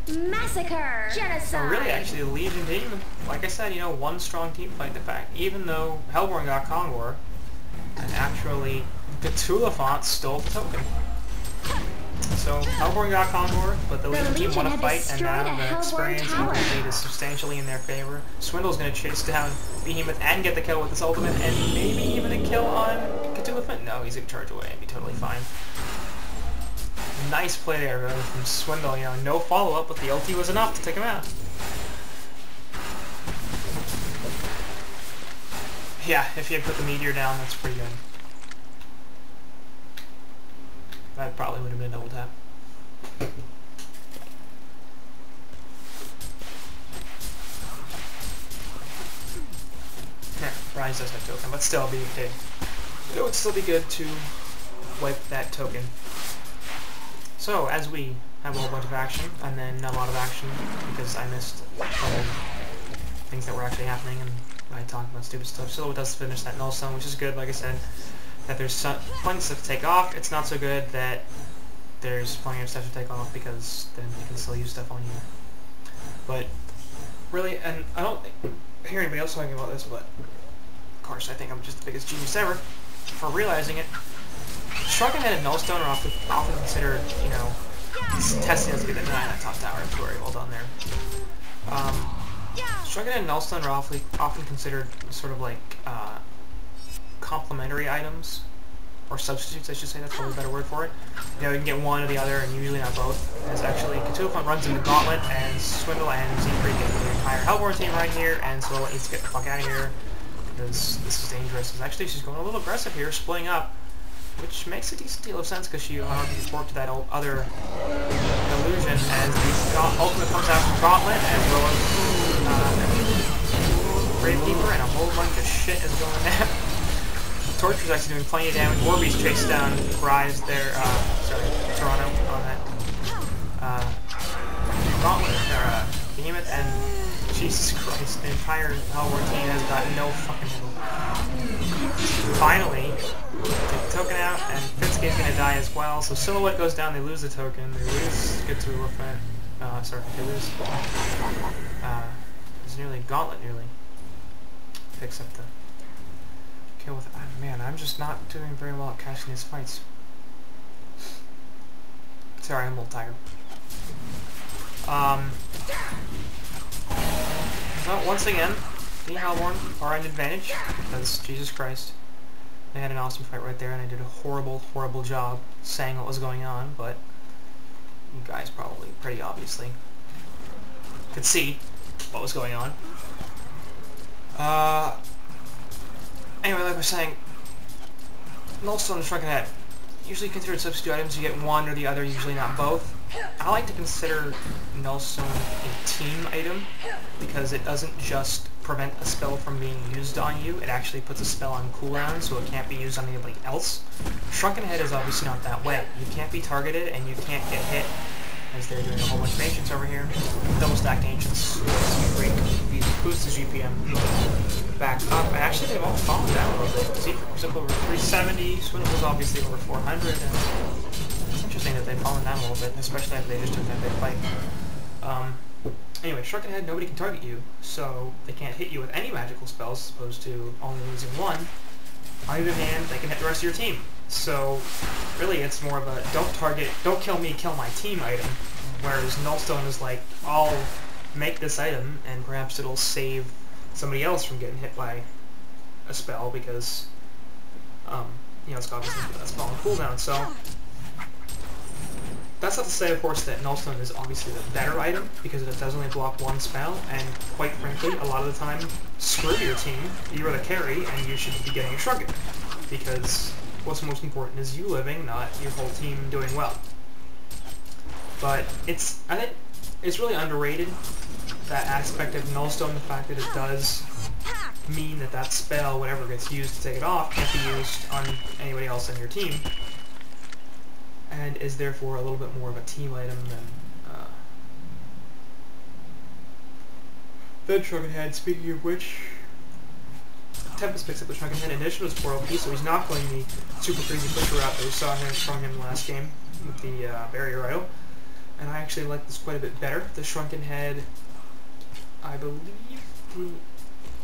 everybody. Massacre! Genocide! Oh, really, actually, the Legion team, like I said, you know, one strong team fight the fact, even though Hellborn got Kongor, and actually, Cthulhu font stole the token. So, Hellborn got Kongor, but those two didn't want to fight, and now the experience and the data is substantially in their favor. Swindle's going to chase down Behemoth and get the kill with his ultimate, and maybe even a kill on Cthulhu. No, he's going to charge away and be totally fine. Nice play there, though, from Swindle. You know, no follow-up, but the ulti was enough to take him out. Yeah, if he had put the meteor down, that's pretty good. That probably would have been a double tap. Yeah, Brian's does have token, but still be okay. It would still be good to wipe that token. So, as we have a whole bunch of action, and then not a lot of action, because I missed a couple things that were actually happening, and I talked about stupid stuff. Silhouette does finish that null stone, which is good, like I said. That there's some, plenty of stuff to take off. It's not so good that there's plenty of stuff to take off because then you can still use stuff on you. But really, and I don't hear anybody else talking about this, but of course I think I'm just the biggest genius ever for realizing it. Shrugging had a nullstone are often, often considered, you know, testing us to be the nine on top tower. It's very well done there. Um, Shrugging and nullstone are often, often considered sort of like, uh, complementary items, or substitutes I should say, that's probably a better word for it. You know, you can get one or the other, and usually not both. As actually, Cthulhu runs into Gauntlet, and Swindle and Z-Freak get the entire Hellborn team right here, and so needs to get the fuck out of here, because this is dangerous. Actually, she's going a little aggressive here, splitting up, which makes a decent deal of sense, because she already forked that old other illusion, and the ultimate comes out from Gauntlet, as well as uh, Gravekeeper, and a whole bunch of shit is going there. Torture's actually doing plenty of damage. Warbeast chased down Rise there, uh, sorry, Toronto on that. Uh, Gauntlet, or, uh, Behemoth, and Jesus Christ, the entire Hellborn team has got no fucking help. Finally, take the token out, and Fitzgay's gonna die as well, so Silhouette goes down, they lose the token, they lose, get to the wolf net, uh, sorry, they lose, uh, it's nearly, Gauntlet nearly picks up the kill with, oh man, I'm just not doing very well at cashing his fights. Sorry, I'm a little tired. Um, so, once again, the Hellborn are an advantage, because, Jesus Christ, they had an awesome fight right there, and I did a horrible, horrible job saying what was going on, but you guys probably, pretty obviously, could see what was going on. Uh... Anyway, like I was saying, nullstone and shrunken head. Usually considered substitute items, you get one or the other, usually not both. I like to consider nullstone a team item, because it doesn't just prevent a spell from being used on you, it actually puts a spell on cooldown, so it can't be used on anybody else. Shrunken head is obviously not that way. You can't be targeted, and you can't get hit, as they're doing a whole bunch of ancients over here. Double stacked ancients. Great. Boost the G P M back up. And actually, they've all fallen down a little bit. Z-Freak was up over three seventy. Swindle was obviously over four hundred. And it's interesting that they've fallen down a little bit, especially after they just took that big fight. Um, anyway, Shrunken Head, nobody can target you, so they can't hit you with any magical spells, as opposed to only losing one. On the other hand, they can hit the rest of your team. So, really, it's more of a don't target, don't kill me, kill my team item. Whereas Nullstone is like, I'll make this item, and perhaps it'll save somebody else from getting hit by a spell, because, um, you know, it's got a spell on cooldown, so... That's not to say, of course, that Nullstone is obviously the better item, because it does only block one spell, and quite frankly, a lot of the time, screw your team, you're the carry, and you should be getting a shrug it, because what's most important is you living, not your whole team doing well. But it's, I think, it's really underrated, that aspect of Nullstone, the fact that it does mean that that spell, whatever gets used to take it off, can't be used on anybody else on your team, and is therefore a little bit more of a team item than, uh... than Shrunken Head. Speaking of which, Tempest picks up the Shrunken Head. Initial is four O P, so he's not going the super crazy pusher route that we saw him from him last game with the uh, Barrier Idol. And I actually like this quite a bit better. The Shrunken Head, I believe the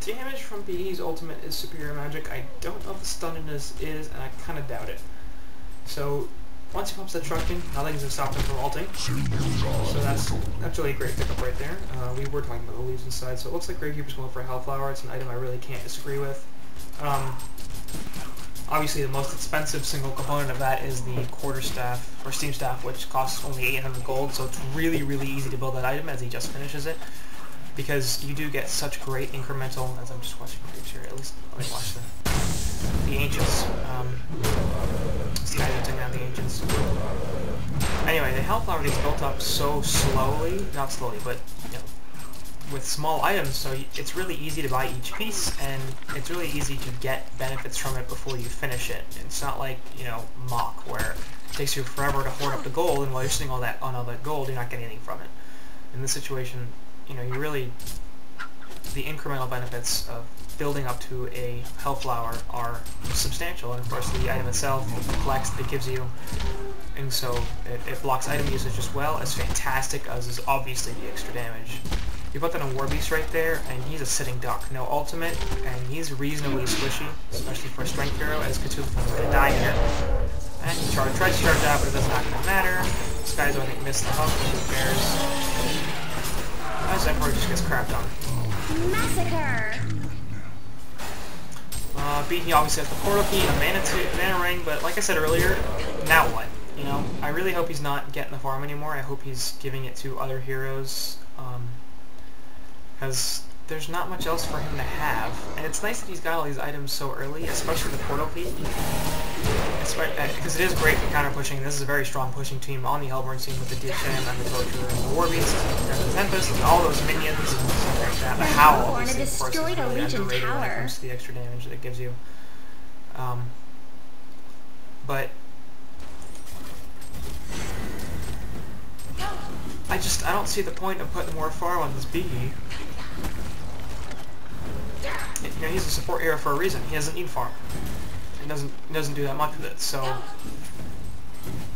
damage from B E's ultimate is superior magic. I don't know if the stunnedness is, and I kind of doubt it. So Once he pops the truck in, nothing's gonna stop him from alting. So that's that's really a great pickup right there. Uh, we were talking about the leaves inside, so it looks like Gravekeeper's going for a Hellflower. It's an item I really can't disagree with. Um, obviously the most expensive single component of that is the Quarterstaff, or Steam Staff, which costs only eight hundred gold, so it's really, really easy to build that item as he just finishes it, because you do get such great incremental, as I'm just watching creeps here, at least let me watch the, the Ancients. Um, Skyzo taking out the Ancients. Anyway, the Hellflower gets built up so slowly, not slowly, but you know, with small items, so it's really easy to buy each piece, and it's really easy to get benefits from it before you finish it. It's not like, you know, Mock, where it takes you forever to hoard up the gold, and while you're sitting all that, on all that gold, you're not getting anything from it. In this situation, you know, you really, the incremental benefits of building up to a Hellflower are substantial, and of course the item itself, the flex that it gives you, and so it, it blocks item usage as well, as fantastic as is obviously the extra damage. You put that on Warbeast right there, and he's a sitting duck. No ultimate, and he's reasonably squishy, especially for a Strength Hero, as Cthulhu's gonna die here. And he tries to charge out, but it does not gonna matter. Skyzo, I think, missed the hook, and he bears. As Emperor just gets crapped on. Massacre! Uh, B, he obviously has the portal key and a mana, mana ring, but like I said earlier, now what? You know, I really hope he's not getting the farm anymore. I hope he's giving it to other heroes. Um... Because there's not much else for him to have. And it's nice that he's got all these items so early, especially the portal feed. Because it is great for counter-pushing. This is a very strong pushing team on the Hellborn team with the D H M and the Torture and the Warbeast and the Tempest and all those minions and stuff like that. The Howl, obviously, of course, is really underrated when it comes to the extra damage that it gives you. Um, but... I just, I don't see the point of putting more farm on this Behe. You know, he's a support hero for a reason. He doesn't need farm. He doesn't, he doesn't do that much with it, so...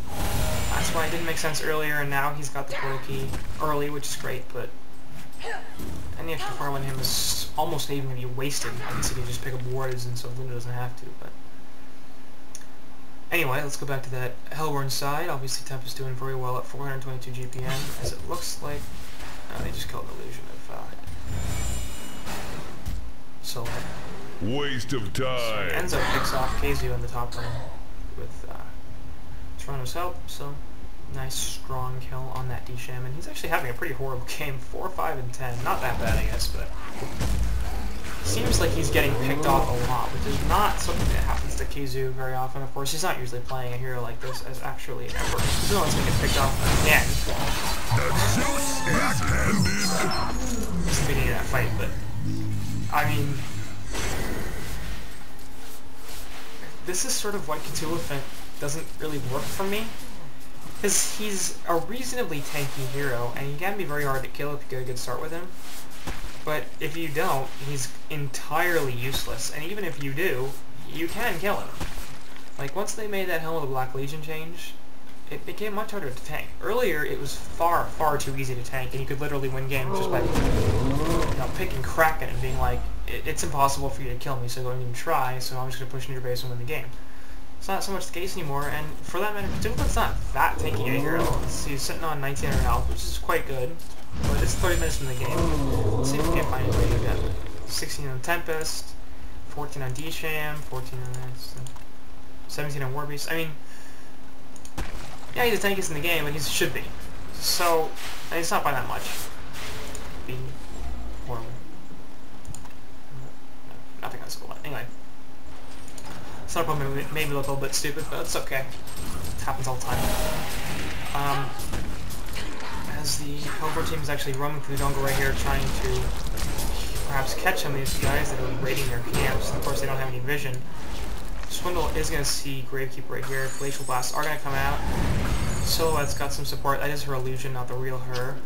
That's why it didn't make sense earlier, and now he's got the portal key early, which is great, but... Any extra farm on him is almost even going to be wasted. I guess he can just pick up wards, and so Aluna doesn't have to, but... Anyway, let's go back to that Hellborn side. Obviously, Tempest doing very well at four hundred twenty-two G P M, as it looks like... Oh, they just killed an illusion of... Uh, so... Waste of time! So Enzo picks off Keizu in the top lane with uh, Toronto's help, so... Nice, strong kill on that D-Shaman. He's actually having a pretty horrible game. four, five, and ten. Not that bad, I guess, but... Seems like he's getting picked off a lot, which is not something that happens to Keizu very often. Of course, he's not usually playing a hero like this as actually an Emperor. He's the one that's getting picked off again. He's the beginning of that fight, but... I mean... This is sort of why Cthulhu doesn't really work for me. Because he's a reasonably tanky hero, and he can be very hard to kill if you get a good start with him. But if you don't, he's entirely useless, and even if you do, you can kill him. Like, once they made that Helm of the Black Legion change, it became much harder to tank. Earlier, it was far, far too easy to tank, and you could literally win games just by, you know, picking Kraken and being like, it, it's impossible for you to kill me, so don't even try, so I'm just going to push into your base and win the game. It's not so much the case anymore, and for that matter, Tilted's not that tanky a hero. He's sitting on nineteen hundred health, which is quite good. But it's thirty minutes in the game. Let's see if we can find anybody again. sixteen on Tempest, fourteen on D-Sham, fourteen on this, seventeen on Warbeast. I mean, yeah, he's the tankiest in the game, and he should be. So, and he's not by that much. Be horrible. Nothing else a lot. Anyway, some of them made me look a little bit stupid, but it's okay. It happens all the time. Um. As the Hellborn team is actually roaming through the jungle right here, trying to perhaps catch some of these guys that are raiding their camps, and of course they don't have any vision. Swindle is going to see Gravekeeper right here. Glacial Blasts are going to come out. Silhouette's got some support. That is her illusion, not the real her.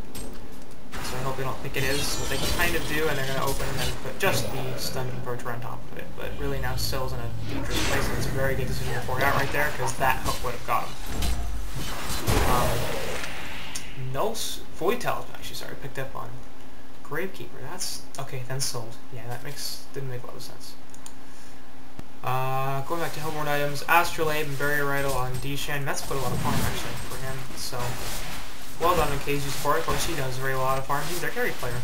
So I hope they don't think it is. What they kind of do, and they're going to open and then put just the stun converter on top of it. But really now Sil's in a dangerous place, and it's a very good decision for it out right there, because that hook would have got him. Um, No, Voidtel actually, sorry, picked up on Gravekeeper. That's okay. Then sold. Yeah, that makes didn't make a lot of sense. Uh, going back to Hellborn items, Astrolabe and Barrier Riddle on D-Shan. That's put a lot of farm actually for him, so well done on Keizu's part. Of course, he does very well out of farm. He's their carry player.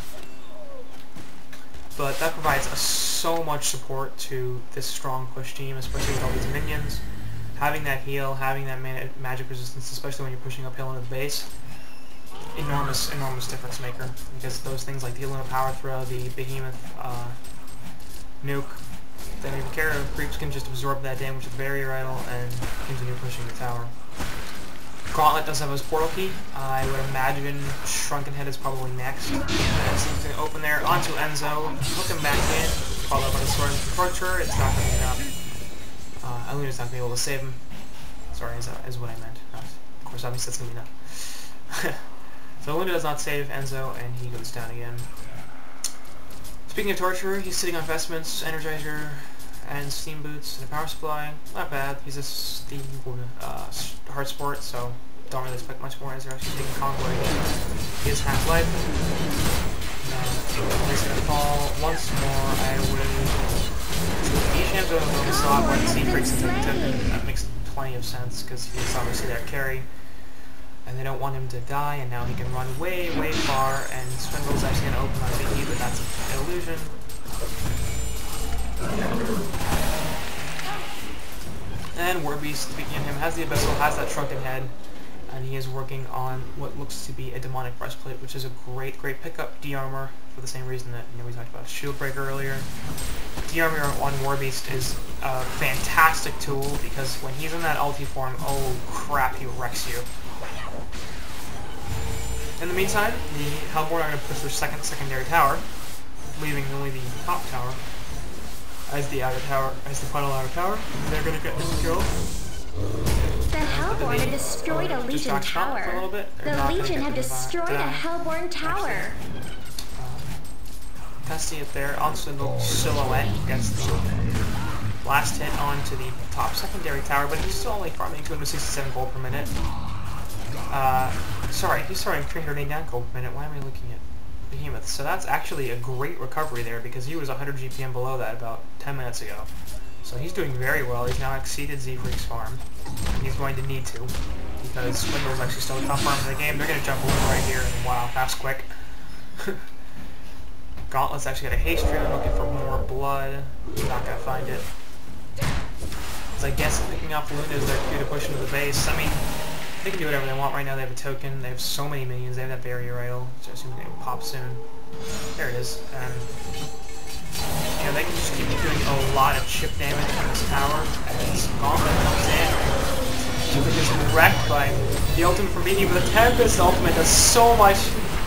But that provides us so much support to this strong push team, especially with all these minions. Having that heal, having that man magic resistance, especially when you're pushing uphill into the base, enormous, enormous difference maker. Because those things like the Aluna Power Throw, the Behemoth uh, Nuke, they don't even care. Creeps can just absorb that damage with Barrier Idol and continue pushing the tower. Gauntlet does have his portal key. Uh, I would imagine Shrunken Head is probably next. That seems to open there. Onto Enzo. Hook him back in. Followed by the Sword of Torture. It's not going to get up. Uh, Aluna's not going to be able to save him. Sorry, is, that, is what I meant. Uh, of course, obviously that's going to be enough. So Aluna does not save Enzo, and he goes down again. Speaking of Torture, he's sitting on Vestments, Energizer, and Steam Boots, and a Power Supply. Not bad. He's a Steam uh, Hard Sport, so don't really expect much more as they're actually taking Kongor again. He is half-life. Uh, he's going to fall once more. I would... Each hand's going to go to the slot when Z-Freak's into the Tempest. That makes plenty of sense, because he's obviously their carry. And they don't want him to die, and now he can run way, way far, and Swindle's actually going to open on V E, but that's an illusion. And Warbeast, speaking of him, has the Abyssal, has that Shrunken Head, and he is working on what looks to be a Demonic Breastplate, which is a great, great pickup. De-armor, for the same reason that, you know, we talked about Shieldbreaker earlier. De-armor on Warbeast is a fantastic tool, because when he's in that ulti form, oh crap, he wrecks you. In the meantime, the Hellborn are going to push their second secondary tower, leaving only the top tower as the outer tower, as the final outer tower. They're going to get this kill. The Hellborn have destroyed a Legion tower. The Legion have destroyed a Hellborn tower. Tessie up there on Swindle, Silhouette gets the last hit onto the top secondary tower, but he's still only farming two hundred sixty-seven gold per minute. Uh, sorry, he's throwing three hundred eighty-nine gold per minute. Why am I looking at Behemoth? So that's actually a great recovery there, because he was one hundred G P M below that about ten minutes ago. So he's doing very well. He's now exceeded Z-Freak's farm. He's going to need to, because Swindle's actually still the top farm in the game. They're going to jump over right here, and wow, fast quick. Gauntlet's actually got a haste trigger looking for more blood. He's not going to find it. As I guess picking off Luna is their cue to push into the base. I mean... They can do whatever they want right now. They have a token. They have so many minions. They have that barrier rail, so I assume it will pop soon. There it is. Um, you know, they can just keep doing a lot of chip damage from this tower. As Gauntlet comes in, they're just wrecked by the ultimate from Behemoth. But the Tempest ultimate does so much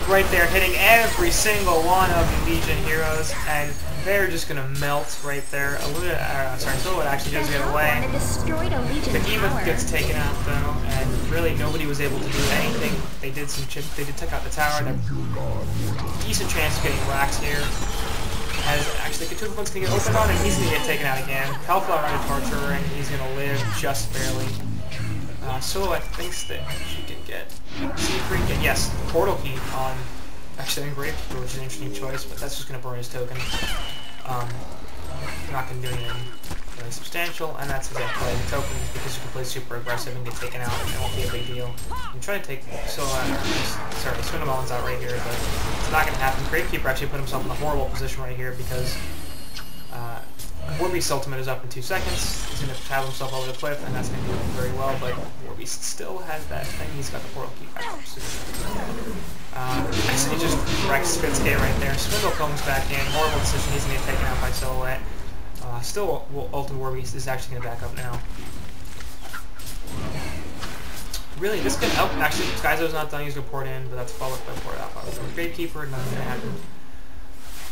right there, hitting every single one of the Legion heroes, and they're just gonna melt right there. Aluna, uh, sorry, Silhouette actually does get away. Behemoth gets taken out though, and really nobody was able to do anything. They did some chip, they did take out the tower, and a decent chance of getting wracked here. As actually Cthulhu's gonna get opened on, and he's gonna get taken out again. Hellflower on a Torture, and he's gonna live just barely. Uh, Silhouette thinks that she can get Z-Freak, and yes, the portal key on actually on Gravekeeper, which is an interesting choice, but that's just gonna burn his token. Um, not going to do anything really substantial, and that's exactly the tokens, because you can play super aggressive and get taken out, and it won't be a big deal. I'm trying to take Silhouette, sorry, Swindlemelon's out right here, but it's not going to happen. Gravekeeper actually put himself in a horrible position right here, because uh, Warbeast's ultimate is up in two seconds, he's going to have himself over the cliff, and that's going to do him very well, but Warbeast still has that thing, he's got the portal key back up soon. Uh, he just wrecks Fitzgay right there. Swindle comes back in. Horrible decision. He's going to get taken out by Silhouette. Uh, still, well, Ultimate Warbeast is actually going to back up now. Really, this could help. Actually, Skyzo's not done. He's going to port in, but that's followed by port out by Gravekeeper. Nothing's going to happen.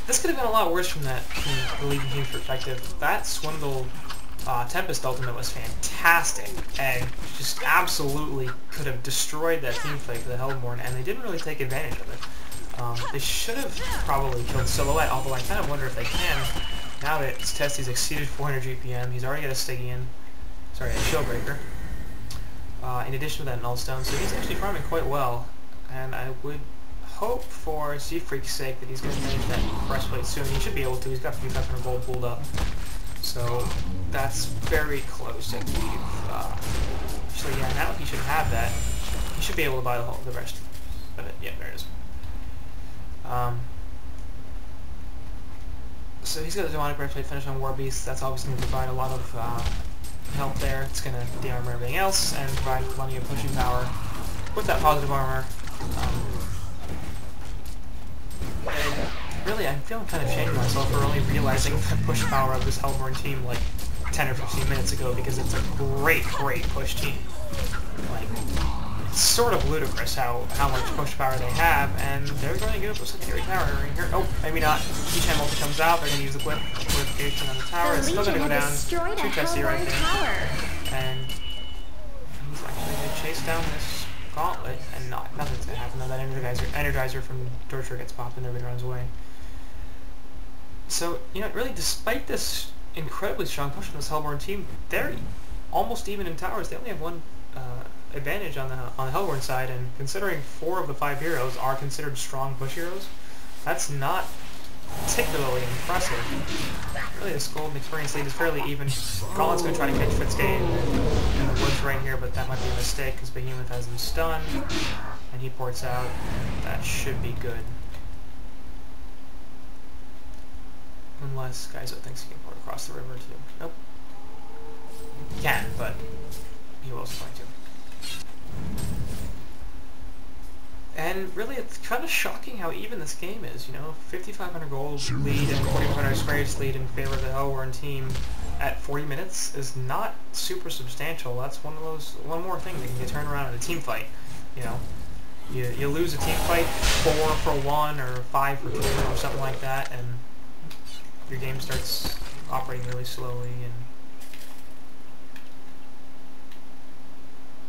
This could have been a lot worse from that, from the Legion team's perspective. That Swindle uh, Tempest Ultimate was fantastic, and just absolutely could have destroyed that teamfight for the Hellborn, and they didn't really take advantage of it. Um, they should have probably killed Silhouette, although I kind of wonder if they can. Now that Tessie's exceeded four hundred G P M, he's already got a Stygian, sorry, a Shieldbreaker, uh, in addition to that Null Stone, so he's actually farming quite well, and I would hope for Z-Freak's sake that he's going to manage that breastplate soon. He should be able to, he's got fifty-five hundred gold pulled up. So That's very close indeed. Uh, so yeah, now he should have that. He should be able to buy the whole, the rest of it. Yeah, there it is. Um, so he's got the Demonic Breastplate finish on Warbeast. That's obviously going to provide a lot of uh, help there. It's going to de-armor everything else and provide plenty of pushing power with that positive armor. Um, and really, I'm feeling kind of ashamed of myself for only realizing the push power of this Hellborn team like ten or fifteen minutes ago, because it's a great, great push team. Like, it's sort of ludicrous how, how much push power they have, and they're going to give up a secondary tower right here. Oh, maybe not. Each time multi comes out, they're going to use the whip fortification on the tower. The it's still going to go down to Tessie right there. And he's actually going to chase down this Gauntlet, and not, nothing's going to happen though. That Energizer, energizer from Torture gets popped and everybody runs away. So, you know, really, despite this incredibly strong push from this Hellborn team, they're almost even in towers. They only have one uh, advantage on the on the Hellborn side, and considering four of the five heroes are considered strong push heroes, that's not particularly impressive. Really, this golden experience lead is fairly even. Colin's going to try to catch Fitzgay in, in the woods right here, but that might be a mistake, because Behemoth has him stunned, and he ports out. That should be good. Unless Skyzo thinks he can port across the river too. Nope. He can, but he will also like to. And really, it's kind of shocking how even this game is, you know? fifty-five hundred gold lead and forty-five hundred scrapes lead in favor of the Hellborn team at forty minutes is not super substantial. That's one of those, one more thing that can get turned around in a team fight, you know? You, you lose a team fight four for one or five for two or something like that, and your game starts operating really slowly, and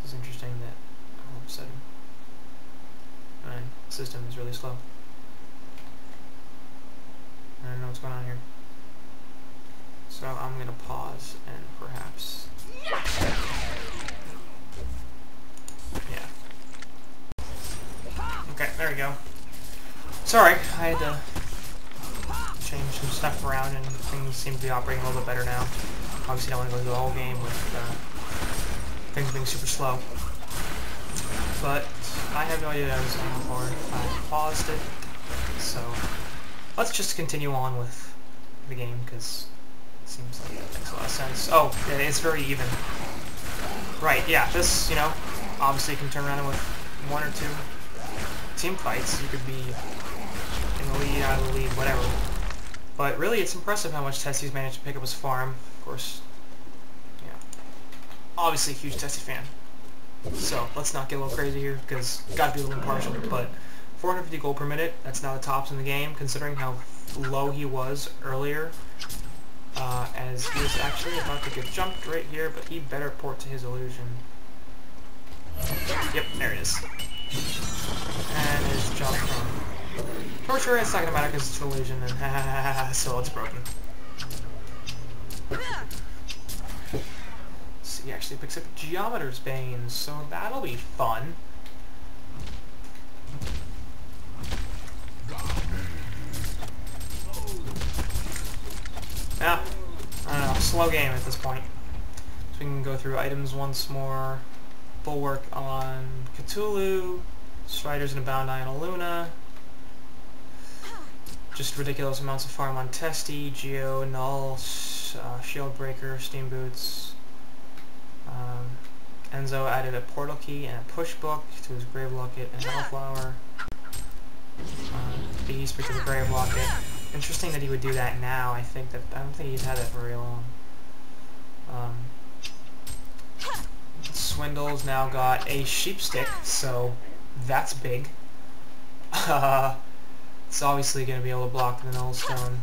it's interesting that all of a sudden my system is really slow. I don't know what's going on here. So I'm going to pause and perhaps... Yeah. Okay, there we go. Sorry, I had to... change some stuff around, and things seem to be operating a little bit better now. Obviously, I don't want to go through the whole game with uh, things being super slow. But I have no idea what I was doing before. I paused it, so let's just continue on with the game, because it seems like that makes a lot of sense. Oh, yeah, it's very even. Right, yeah, this, you know, obviously you can turn around with one or two team fights. You could be in the lead, out of the lead, whatever. But really, it's impressive how much Tessie's managed to pick up his farm. Of course, yeah, obviously a huge Tessie fan. So let's not get a little crazy here, because gotta be a little impartial. But four hundred fifty gold per minute—that's now the tops in the game, considering how low he was earlier. Uh, as he was actually about to get jumped right here, but he better port to his illusion. Yep, there it is. And his jump from. Torture, it's not gonna matter because it's an illusion, and ha ha ha ha, so it's broken. So he actually picks up Geometer's Bane, so that'll be fun. Yeah, I don't know, slow game at this point. So we can go through items once more. Bulwark on Cthulhu, Striders and a Bound Eye on Aluna. Just ridiculous amounts of farm on Testy, Geo, Null, uh, Shield Breaker, Steam Boots. Um, Enzo added a portal key and a push book to his grave locket and Hellflower. Uh, Beast picked up a grave locket. Interesting that he would do that now. I think that I don't think he's had that for very long. Um, Swindle's now got a sheep stick, so that's big. Uh, It's obviously going to be able to block the Null Stone.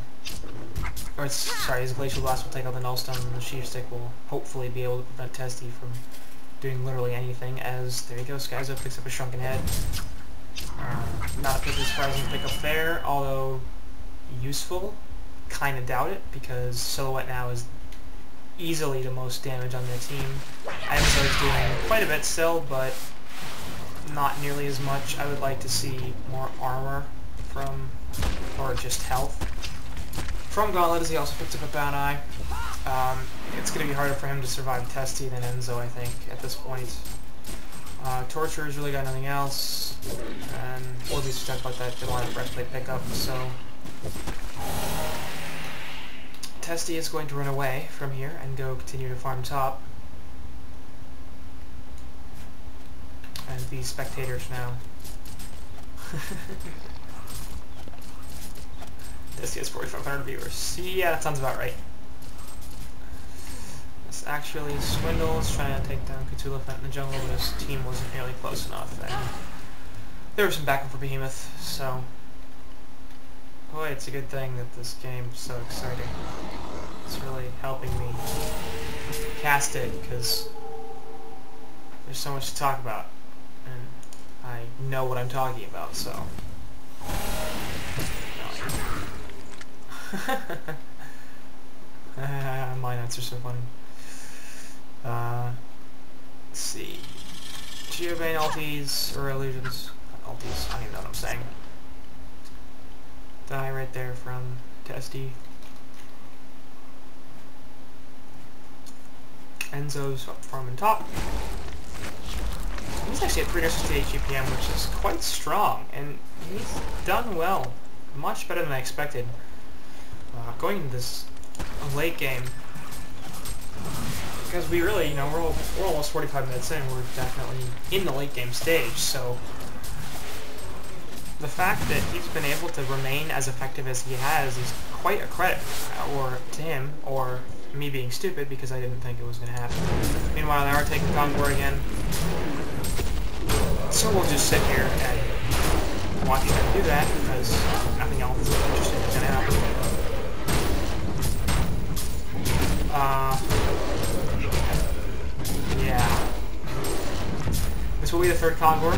Or, it's, sorry, his Glacial Blast will take out the Null Stone, and the Shear Stick will hopefully be able to prevent Testy from doing literally anything, as, there you go, Skyzo picks up a Shrunken Head. Uh, not a particularly surprising pickup there, although useful. Kind of doubt it, because Silhouette now is easily the most damage on their team. Enzo is doing quite a bit still, but not nearly as much. I would like to see more armor from, or just health. From Gauntlet, as he also picked up a Bound Eye. Um, it's going to be harder for him to survive Tessie than Enzo, I think, at this point. Uh, Torture's really got nothing else, and Warbeast we talked about that, they want a fresh plate pickup, so... Tessie is going to run away from here and go continue to farm top. And be spectators now. Tessie has forty-five hundred viewers. Yeah, that sounds about right. This actually Swindle's trying to take down Cthulhu in the jungle, but his team wasn't nearly close enough, and there was some backup for Behemoth, so... Boy, it's a good thing that this game's so exciting. It's really helping me cast it, because there's so much to talk about, and I know what I'm talking about, so... uh, my notes are so funny. Uh, let's see. Geobane ultis, or illusions. Not ultis, I don't even know what I'm saying. Die right there from Tessie. Enzo's up farming top. He's actually at three sixty-eight G P M, which is quite strong, and he's done well. Much better than I expected. Uh, going into this late game, because we really, you know, we're, all, we're almost forty-five minutes in, we're definitely in the late game stage, so... The fact that he's been able to remain as effective as he has is quite a credit, or to him, or me being stupid because I didn't think it was going to happen. Meanwhile, they are taking Kongor again, so we'll just sit here and watch them do that because nothing else is interesting is going to happen. Uh, yeah, this will be the third Kongor.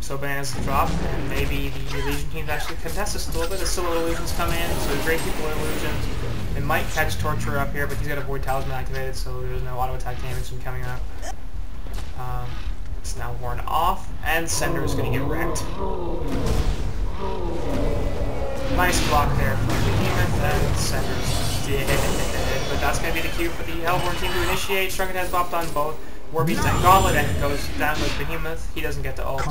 So bananas to drop, and maybe the illusion teams actually contest us a little bit. The silhouette illusions come in, so the Gravekeeper illusions. They might catch Torture up here, but he's got a void talisman activated, so there's no auto attack damage from coming up. Um, it's now worn off, and Sender is going to get wrecked. Nice block there from Behemoth, and Sender's dead, but that's going to be the cue for the Hellborn team to initiate. Shrunken has bopped on both Warbeast and Gauntlet, and goes down with Behemoth. He doesn't get to ult.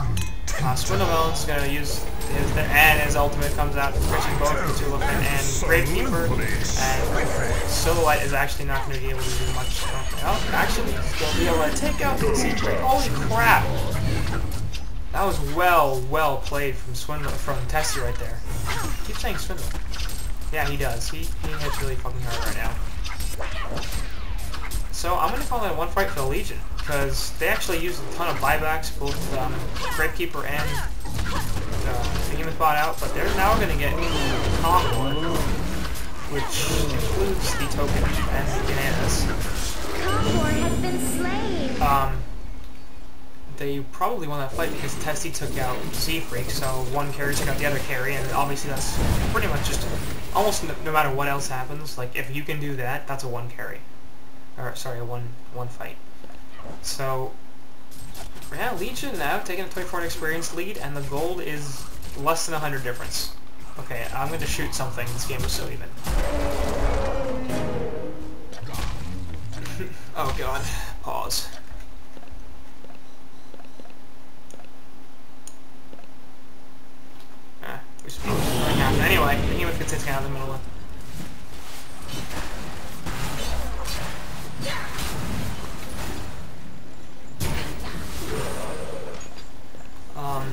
Uh, Swindle is going to use his and his ultimate comes out, switching both Cthulhu and Gravekeeper, and Silhouette is actually not going to be able to do much. Oh, actually, he'll be able to take out the Z-Freak. Holy crap! That was well, well played from Swindle, from Tessie right there. I keep saying Swindle. Yeah, he does. He he hits really fucking hard right now. So I'm going to call that one fight for the Legion, because they actually used a ton of buybacks, both um, Gravekeeper and uh, Behemoth bought out, but they're now going to get Kongor, which includes the token and the bananas. Kongor has been slain! Um, they probably won that fight because Tessie took out Z-Freak, so one carry took out the other carry, and obviously that's pretty much just, almost no, no matter what else happens, like if you can do that, that's a one carry. Or, sorry, a one, one fight. So, yeah, Legion now taking a twenty-four experience lead, and the gold is less than one hundred difference. Okay, I'm going to shoot something. This game was so even. Oh god. Pause. Ah, we should probably right now. Anyway, the Behemoth gets taken out in the middle of... Um,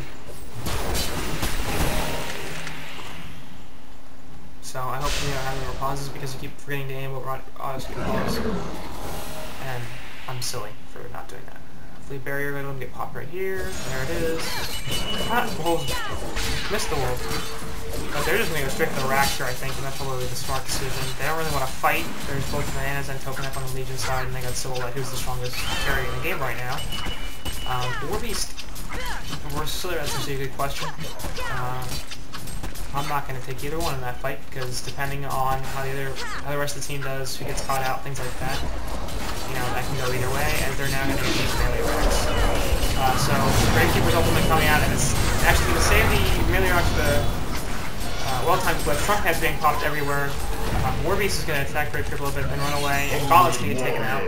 so I hope you don't have any more pauses because I keep forgetting to aim what autos get paused. And I'm silly for not doing that. Hopefully barrier let him get popped right here. There it is. Ah, wolves. Missed the wolf. But they're just going to go straight for the Rapture, I think, and that's probably the smart decision. They don't really want to fight. There's both bananas and token up on the Legion side, and they got Silhouette, who's the strongest carry in the game right now. Um, Warbeast... We're still there, that's actually a good question. Um, I'm not going to take either one in that fight, because depending on how the, other, how the rest of the team does, who gets caught out, things like that, you know, that can go either way, and they're now going to be melee racks. Uh, so, Gravekeeper's ultimate coming out, and it's actually going to save the melee racks, the uh, well-timed clip. Trunk has been popped everywhere. Uh, Warbeast is going to attack Gravekeeper a little bit and run away, and Gauntlet's going to get taken out.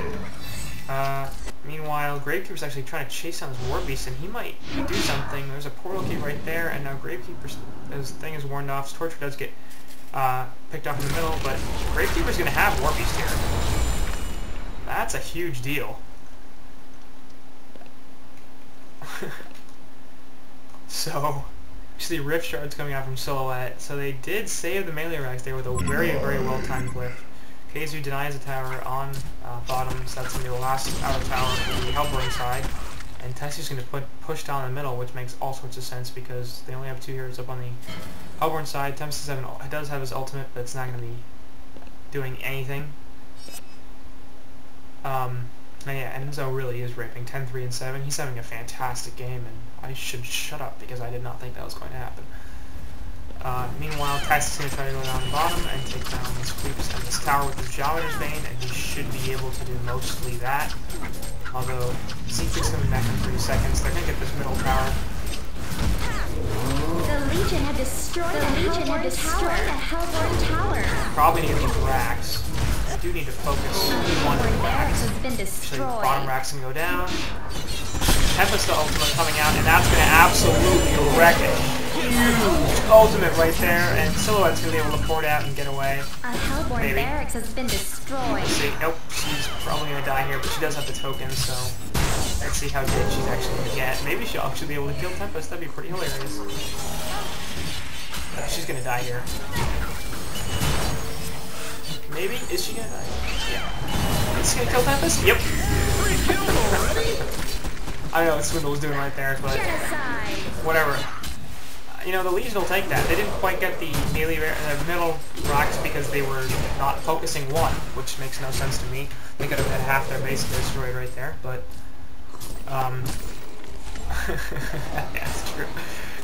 Uh, meanwhile, Gravekeeper's actually trying to chase down this Warbeast, and he might do something. There's a portal key right there, and now Gravekeeper's his thing is warned off. His Torture does get uh, picked off in the middle, but Gravekeeper's going to have Warbeast here. That's a huge deal. So, you see Rift Shards coming out from Silhouette. So they did save the melee racks there with a very, very well-timed glyph. Keizu denies a tower on uh, bottom, so that's going to be the last outer tower for the Hellboring side. And Tessie's going to put push down the middle, which makes all sorts of sense because they only have two heroes up on the Hellboring side. Tempest does have, an, does have his ultimate, but it's not going to be doing anything. Um... Now yeah, Enzo really is raping ten, three, and seven. He's having a fantastic game, and I should shut up because I did not think that was going to happen. Uh, meanwhile, Tessie's going to try to go down the bottom and take down this creeps and this tower with his Jawbreaker's Bane, and he should be able to do mostly that. Although, Z-Freak's coming back in three seconds. They're going to get this middle tower. The Legion had destroyed the Legion had destroyed the Hellborn Tower. Probably need to racks. I do need to focus on the racks. So the bottom racks can go down. Tempest the ultimate coming out, and that's going to absolutely wreck it. Huge ultimate right there, and Silhouette's going to be able to port out and get away. A Hellborn Maybe. barracks has been destroyed. Let's see, nope, she's probably going to die here, but she does have the token, so let's see how good she's actually going to get. Maybe she'll actually be able to kill Tempest. That'd be pretty hilarious. She's going to die here. Maybe? Is she gonna die? Yeah. Is she gonna kill Tempest? Yep. I don't know what Swindle was doing right there, but whatever. You know, the Legion will take that. They didn't quite get the melee uh, middle rocks because they were not focusing one, which makes no sense to me. They could have had half their base destroyed right there, but um, yeah, that's true.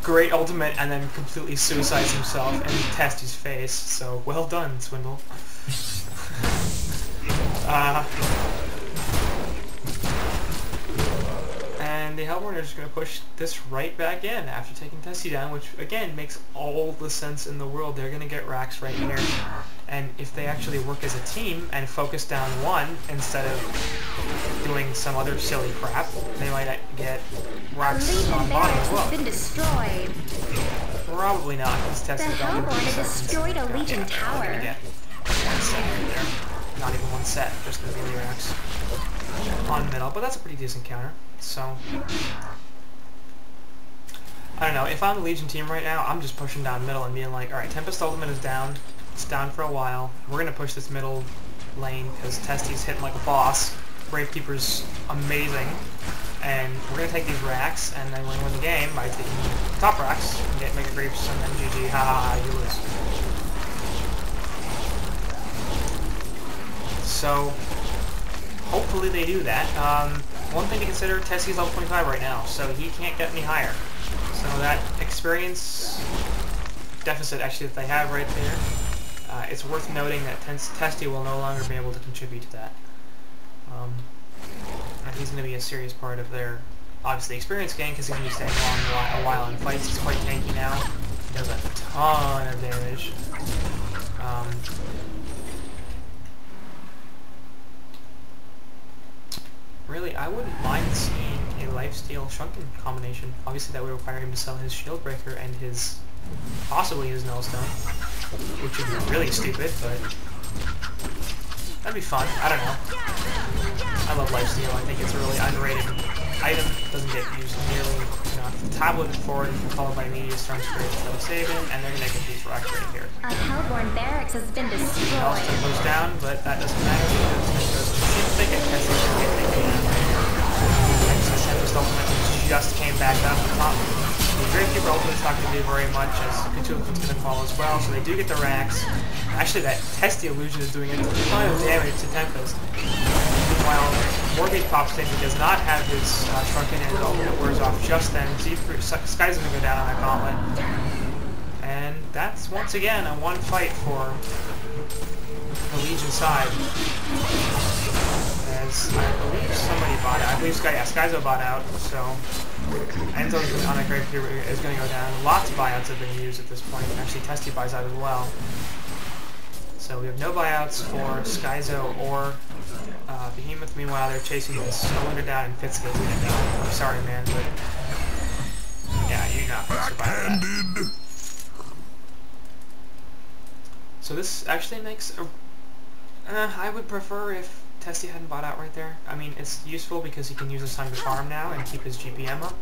Great ultimate, and then completely suicides himself and tests his face, so well done, Swindle. uh, and the Hellborn are just going to push this right back in after taking Tessie down, which again makes all the sense in the world. They're going to get racks right here, and if they actually work as a team and focus down one instead of doing some other silly crap, they might get racks on bottom as well. Been destroyed. Probably not, because Tessie's got more resources. The Hellborn destroyed a Legion tower. One set right there. Not even one set, just the melee racks on middle, but that's a pretty decent counter, so... I don't know, if I'm the Legion team right now, I'm just pushing down middle and being like, alright, Tempest ultimate is down, it's down for a while, we're gonna push this middle lane, because Tessie's hitting like a boss, Gravekeeper's amazing, and we're gonna take these racks, and then we're gonna win the game by taking the top racks, and get mega grapes, and then G G, haha, you lose. So, hopefully they do that. Um, one thing to consider, Tessie's level twenty-five right now, so he can't get any higher. So that experience deficit, actually, that they have right there, uh, it's worth noting that Tessie will no longer be able to contribute to that. Um, and he's going to be a serious part of their, obviously, experience gain, because he's going to be staying long a while in fights. He's quite tanky now. He does a ton of damage. Um... Really, I wouldn't mind seeing a lifesteal shrunken combination. Obviously that would require him to sell his shield breaker and his, possibly his nullstone, which would be really stupid, but that'd be fun. I don't know. I love lifesteal. I think it's a really underrated item. It doesn't get used nearly enough. The tablet forward followed by Meteor's Storm Spirit to save him, and they're going to get these rocks right here. A Hellborn barracks has been destroyed. Nullstone goes down, but that doesn't matter because they get Tessie and get taken. Tempest ultimate just came back down to the top. The Gravekeeper ultimate's not going to do very much as Cthulhu's going to fall as well, so they do get the racks. Actually, that Tessie illusion is doing a ton of damage to Tempest. Meanwhile, Warbeast pops in, he does not have his uh, shrunken and his ultimate wears off just then. Sky's going to go down on that Gauntlet. And that's, once again, a one fight for the Legion side. As I believe somebody bought out. I believe Sky, yeah, Skyzo bought out, so Enzo's on a Gravekeeper is going to go down. Lots of buyouts have been used at this point, and actually Tessie buys out as well. So So we have no buyouts for Skyzo or uh, Behemoth. Meanwhile, they're chasing this Aluna down and Fitzgay down. I'm sorry, man, but yeah, you're not going to survive that. So this actually makes a... Uh, I would prefer if Tessie hadn't bought out right there. I mean, it's useful because he can use his time to farm now and keep his G P M up.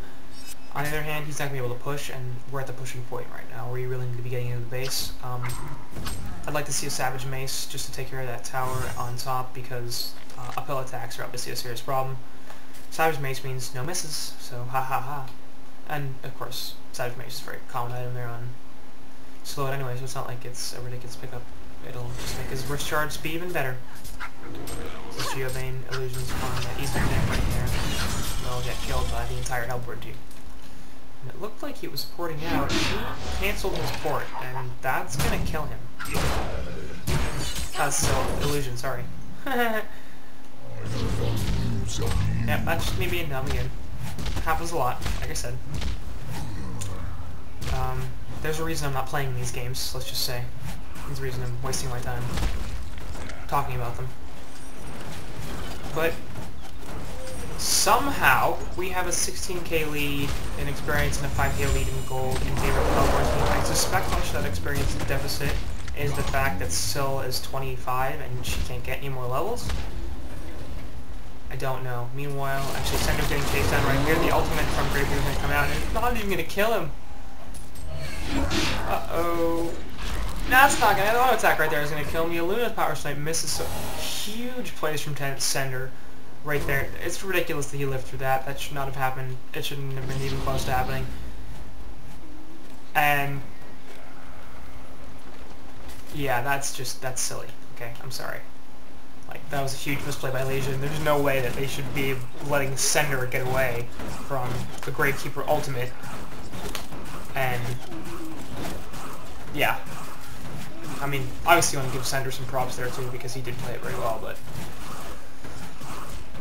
On the other hand, he's not going to be able to push, and we're at the pushing point right now where you really need to be getting into the base. Um, I'd like to see a Savage Mace just to take care of that tower on top, because uh, uphill attacks are obviously a serious problem. Savage Mace means no misses, so ha ha ha. And, of course, Savage Mace is a very common item there on Silhouette anyway, so it's not like it's a ridiculous pickup. It'll just make his wrist charge be even better. This Geobane illusions on that eastern deck right there. They'll get killed by the entire Hellboard team. And it looked like he was porting out. He cancelled his port, and that's gonna kill him. That's still illusion, sorry. Yep, that's just me being dumb again. Happens a lot, like I said. Um, there's a reason I'm not playing these games, let's just say. There's a reason I'm wasting my time talking about them. But somehow we have a sixteen K lead in experience and a five K lead in gold in favor of Pebbles. I suspect much of that experience deficit is the fact that Syl is twenty-five and she can't get any more levels. I don't know. Meanwhile, actually Sender's getting chased down right here. The ultimate from Gravekeeper is going to come out and it's not even going to kill him. Uh-oh. No, it's not going to. The auto attack right there is going to kill me. Aluna's power snipe misses, so huge plays from Sender right there. It's ridiculous that he lived through that. That should not have happened. It shouldn't have been even close to happening. And yeah, that's just, that's silly. Okay, I'm sorry. Like, that was a huge misplay by Legion. There's no way that they should be letting Sender get away from the Gravekeeper ultimate. And yeah. I mean, obviously I want to give Sender some props there too, because he did play it very well, but...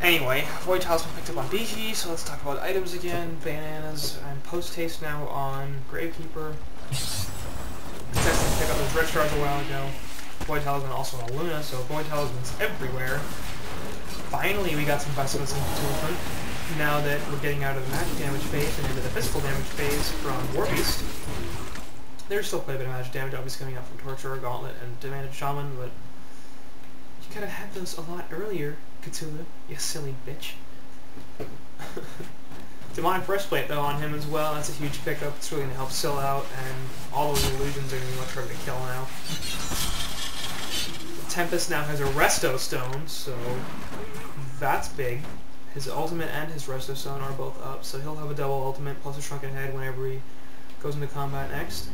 Anyway, Void Tile's been picked up on B G, so let's talk about items again. Bananas and post-haste now on Gravekeeper. Testing picked up his Red Charge a while ago. Void Tile's been also on Aluna, so Void Tile's been everywhere. Finally we got some investments into the front. Now that we're getting out of the magic damage phase and into the physical damage phase from Warbeast. There's still quite a bit of magic damage obviously coming out from Torture, Gauntlet, and Demented Shaman, but you could have had those a lot earlier, Cthulhu, you silly bitch. Demonic Breastplate, though, on him as well, that's a huge pickup. It's really going to help Syl out, and all those illusions are going to be much harder to kill now. Tempest now has a Resto Stone, so that's big. His ultimate and his Resto Stone are both up, so he'll have a double ultimate plus a Shrunken Head whenever he goes into combat next.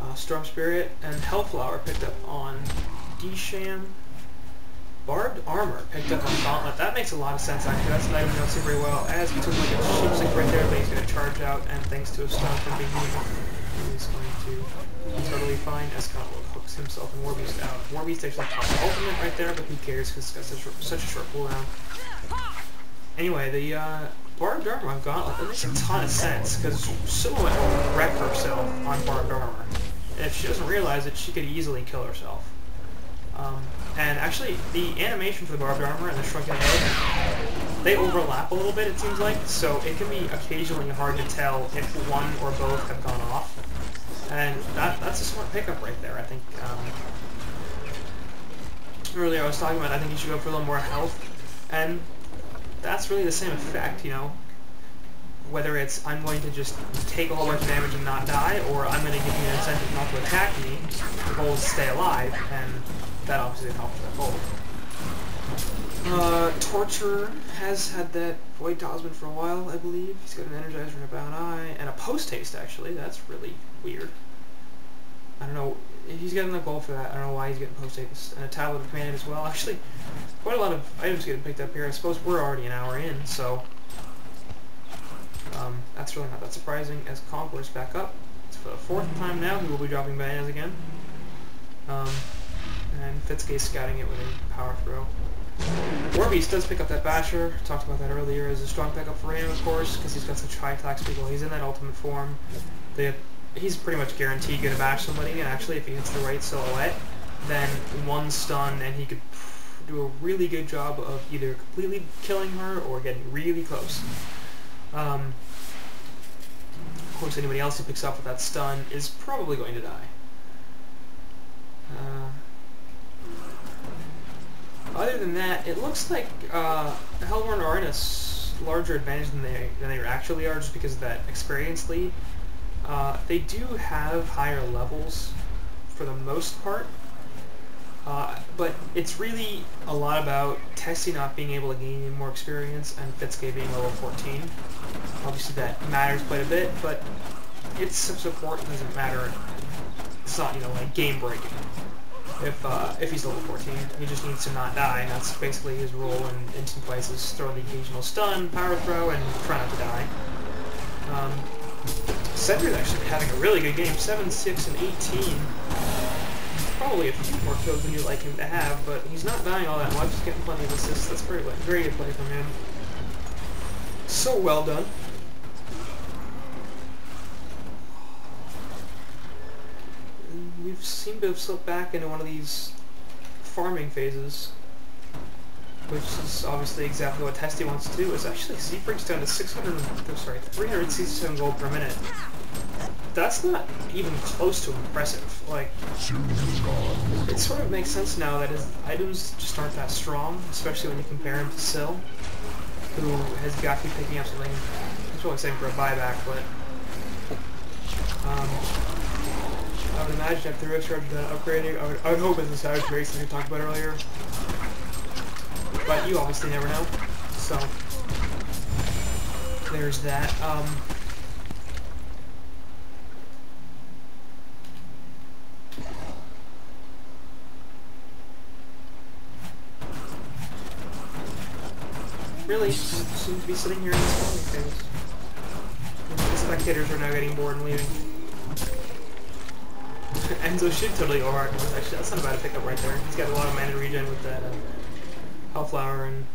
Uh, Storm Spirit and Hellflower picked up on D-Sham. Barbed Armor picked up on Gauntlet. That makes a lot of sense, actually. That's not even going to see very well, as he took like a sheepsink right there, but he's going to charge out, and thanks to his stun from Behemoth, he's going to totally fine. Escon will hook himself and Warbeast out. Warbeast actually pops the ultimate right there, but who cares, because it's got such, such a short cooldown. Anyway, the uh... Barbed Armor on Gauntlet, that makes a ton of sense, because Silhouette will wreck herself on Barbed Armor. And if she doesn't realize it, she could easily kill herself. Um, and actually, the animation for the Barbed Armor and the Shrunken Head, they overlap a little bit, it seems like, so it can be occasionally hard to tell if one or both have gone off. And that, that's a smart pickup right there, I think. Um, earlier I was talking about, I think you should go for a little more health, and that's really the same effect, you know? Whether it's, I'm going to just take a whole bunch of damage and not die, or I'm going to give you an incentive not to attack me, the goal is to stay alive, and that obviously accomplishes that goal. Uh, Torture has had that Void Talisman for a while, I believe. He's got an Energizer and a Bound Eye, and a Post-Haste, actually. That's really weird. I don't know, he's getting the goal for that, I don't know why he's getting Post-Haste, and a Tablet of Command as well, actually. Quite a lot of items getting picked up here. I suppose we're already an hour in, so um, that's really not that surprising. As Kongor is back up, it's for the fourth time now. He will be dropping bananas again, um, and Fitzgay scouting it with a power throw. Warbeast does pick up that Basher. Talked about that earlier. Is a strong pickup for him, of course, because he's got such high attack speed. Well, he's in that ultimate form. They, he's pretty much guaranteed going to bash somebody, and actually, if he hits the right silhouette, then one stun, and he could do a really good job of either completely killing her or getting really close. Um, of course, anybody else who picks up with that stun is probably going to die. Uh, other than that, it looks like uh, Hellborn are in a larger advantage than they than they actually are, just because of that experience lead. Uh, they do have higher levels for the most part, uh, but it's really a lot about Tessie not being able to gain any more experience and Fitzgay being level fourteen. Obviously that matters quite a bit, but it's some support, it doesn't matter. It's not, you know, like game breaking. If uh, if he's level fourteen, he just needs to not die, and that's basically his role in instant plays, is throw the occasional stun, power throw, and try not to die. Um, Sender's actually having a really good game, seven, six, and eighteen. Probably a few more kills than you'd like him to have, but he's not dying all that much, he's getting plenty of assists, that's very, very good play from him. So well done. We seem to have slipped back into one of these farming phases, which is obviously exactly what Tessie wants to do. Is actually Z-Freak's down to six hundred, sorry, three hundred sixty-seven gold per minute. That's not even close to impressive. Like, it sort of makes sense now that his items just aren't that strong, especially when you compare him to Syl, who has got to be picking up something. That's what I'm saying for a buyback, but um, I would imagine after the recharge that upgrading, I would, I would hope it's the Savage Race that we talked about earlier. But you obviously never know, so there's that. Um, really, seems to be sitting here in this farming phase. The spectators are now getting bored and leaving. Enzo should totally go hard. Actually, that's not a bad pickup right there. He's got a lot of mana regen with that. Uh, Hellflower, and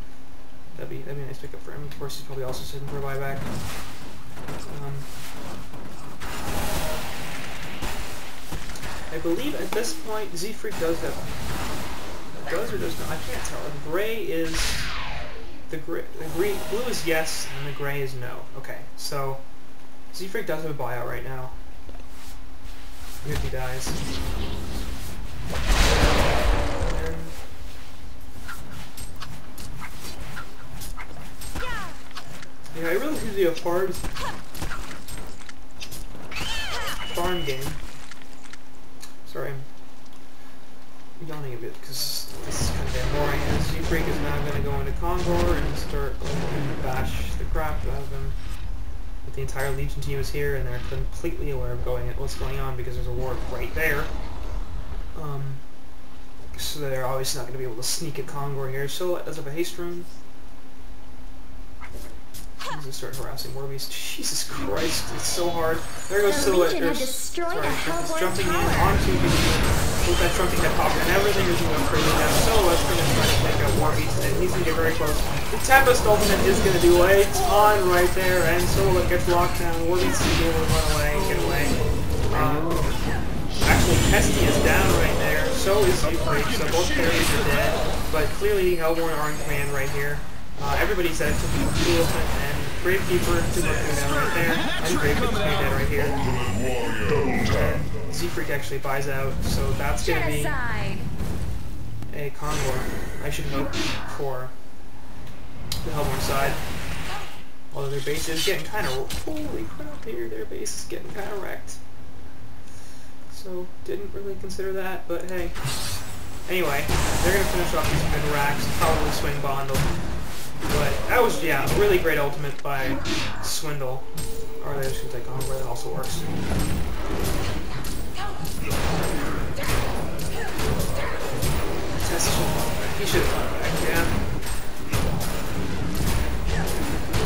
that'd be, that'd be a nice pickup for him. Of course, he's probably also sitting for a buyback. Um, I believe at this point, Z-Freak does that. Does or does not? I can't tell. The gray is... The, gray, the green, blue is yes, and the gray is no. Okay, so Z-Freak does have a buyout right now. If he dies. And yeah, it really could be a hard farm game. Sorry, I'm yawning a bit because this is kind of boring. And Z-Freak is now going to go into Kongor and start and bash the crap out of him. But the entire Legion team is here, and they're completely aware of going what's going on because there's a ward right there. Um, so they're obviously not going to be able to sneak a Kongor here. So that does have a haste room. I'm gonna start harassing Warbeast. Jesus Christ, it's so hard. There goes Silhouette. Sorry, just jumping in onto the with that jumping that pop, and everything is going crazy now. Silhouette's gonna try to take out Warbeast, and he's gonna get very close. The Tempest ultimate is gonna do lights on right there, and Silhouette gets locked down. Warbeast is able to run away, get away. Um, actually, Tessie is down right there. So is Z-Freak. So both carriers are dead, but clearly Hellborn are in command right here. Uh, everybody said to be and Gravekeeper to look down right there, and Gravekeeper dead right here. And Z-Freak actually buys out, so that's going to be a Kongor, I should hope, for the Hellborn side. Although their base is getting kind of... Holy crap here, their base is getting kind of wrecked. So, didn't really consider that, but hey. Anyway, they're going to finish off these mid racks, probably swing Bondle. But that was, yeah, a really great ultimate by Swindle. Or they should take on where it also works. Tessie should fall back. He should fall back, yeah.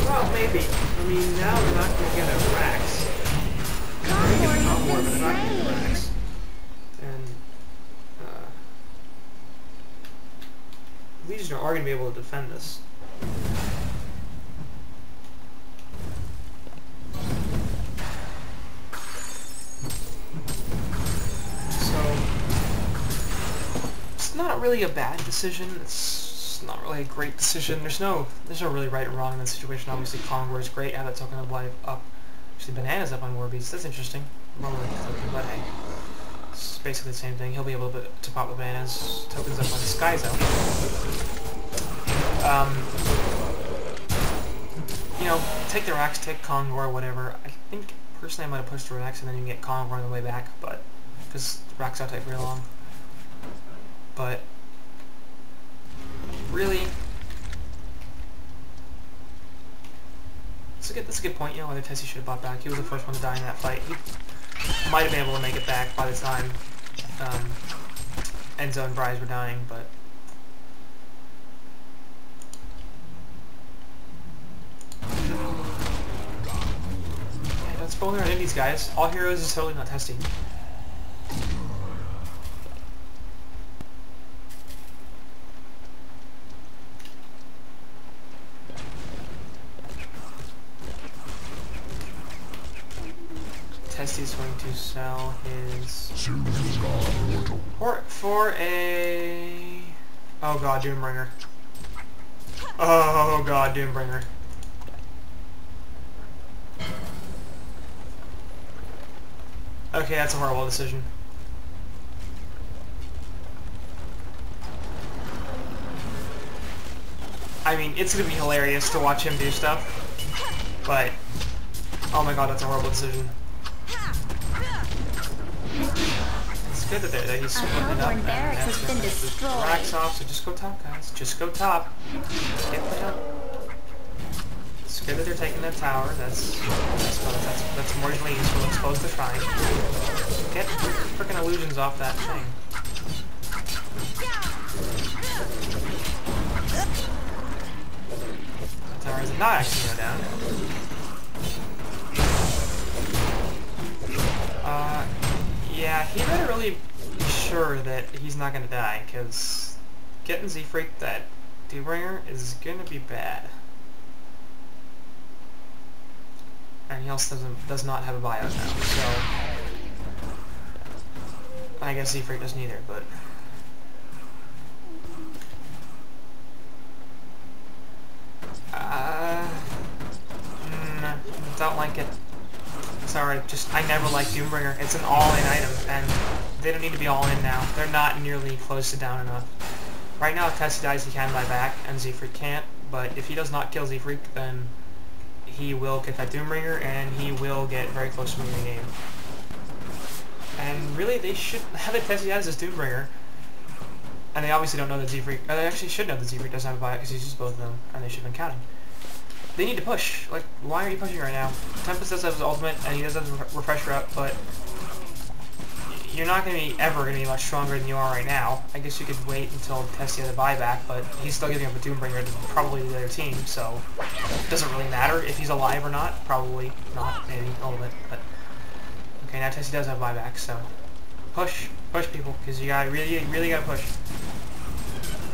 Well, maybe. I mean, now they're not going to get a Rax. They're going to get a Kongor, but they're not going to get a Rax. And, uh... Legion are going to be able to defend this. So really a bad decision. It's not really a great decision. There's no there's no really right or wrong in this situation. Obviously, Kongor is great. Add a token of life up. Actually, Banana's up on Warbeast. That's interesting. Well, but hey, it's basically the same thing. He'll be able to, to pop with Banana's tokens up on Skyzo. Um, you know, take the Rax, take Kongor, whatever. I think personally I might have pushed the Rax and then you can get Kongor on the way back, but because Rax out type very long. But really, that's a good, that's a good point. You know, whether Tessie should have bought back. He was the first one to die in that fight. He might have been able to make it back by the time um, Enzo and Bryce were dying, but yeah, don't spoil on indies, guys. All heroes is totally not Tessie. He's going to sell his port for a... Oh god, Doombringer. Oh god, Doombringer. Okay, that's a horrible decision. I mean, it's going to be hilarious to watch him do stuff, but... Oh my god, that's a horrible decision. It's good that, that he's splitting up. And that's just, just racks off, so just go top, guys. Just go top. Get down. It's good that they're taking that tower. That's that's that's, that's marginally useful. Exposed to trying. Get freaking illusions off that thing. That tower is not actually go down. Uh, yeah, he better really be sure that he's not gonna die, because getting Z-Freak that Doombringer is gonna be bad. And he also doesn't, does not have a bio now, so... I guess Z-Freak doesn't either, but... Uh... Mm, don't like it. Sorry, just I never liked Doombringer. It's an all-in item, and they don't need to be all-in now. They're not nearly close to down enough. Right now, if Tessie dies, he can buy back, and Z-Freak can't, but if he does not kill Z-Freak, then he will get that Doombringer, and he will get very close to winning the game. And really, they should have it Tessie dies as Doombringer, and they obviously don't know that Z-Freak... Or they actually should know that Z-Freak doesn't have a buy because he's just both of them, and they should have been counting. They need to push. Like, why are you pushing right now? Tempest does have his ultimate, and he does have his re refresher up, but you're not going to be ever going to be much stronger than you are right now. I guess you could wait until Tessie has a buyback, but he's still giving up a Doombringer to probably the other team, so it doesn't really matter if he's alive or not. Probably not, maybe, a little bit, but... Okay, now Tessie does have a buyback, so... Push. Push, people, because you gotta really, really gotta push.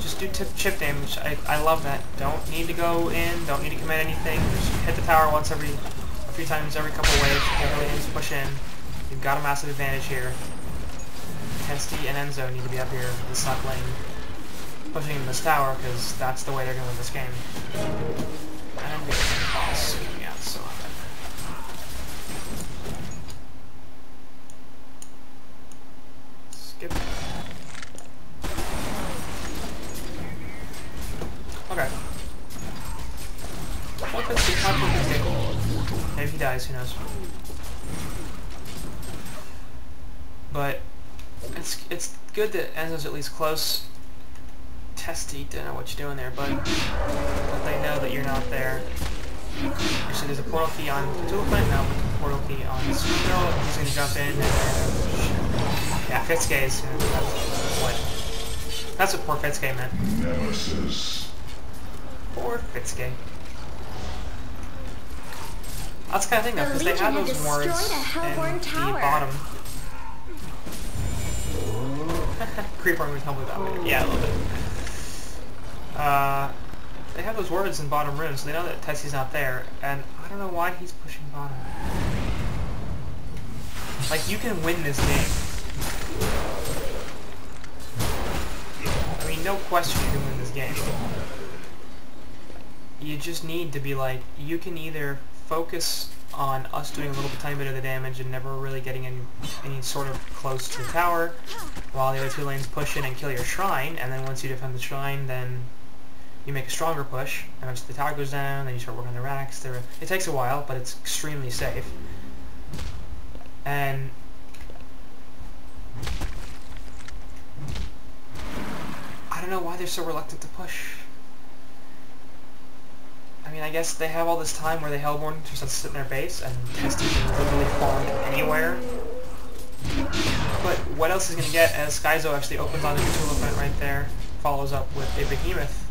Just do tip chip damage. I, I love that. Don't need to go in. Don't need to commit anything. Just hit the tower once every, a few times every couple waves. Everything's push in. You've got a massive advantage here. Tessie and Enzo need to be up here in the stock lane, pushing in this tower because that's the way they're going to win this game. I don't get any balls coming out so often. Skip. Okay. What does the take? Maybe he dies, who knows. But it's it's good that Enzo's at least close. Tessie, don't know what you're doing there, but but they know that you're not there. Actually, there's a portal key on Cthulhu, now with the portal key on Swindle. He's gonna jump in and yeah, Fitzgay is gonna jump what that's what poor Fitzgay meant. Nemesis. Or Fitzgay. That's the kind of thing though, because they have those words in tower. The bottom. Creeper, I'm going to tell me about later. Yeah, a little bit. Uh, they have those words in bottom room, so they know that Tessie's not there, and I don't know why he's pushing bottom. Like, you can win this game. mean, no question you can win this game. You just need to be like, you can either focus on us doing a little tiny bit of the damage and never really getting any, any sort of close to the tower, while the other two lanes push in and kill your shrine, and then once you defend the shrine, then you make a stronger push, and once the tower goes down, then you start working on the racks. There, it takes a while, but it's extremely safe. And I don't know why they're so reluctant to push. I mean, I guess they have all this time where the Hellborn just has to sit in their base, and Tessie isn't literally falling anywhere. But what else is going to get as Skyzo actually opens on the Cthulhu event right there, follows up with a Behemoth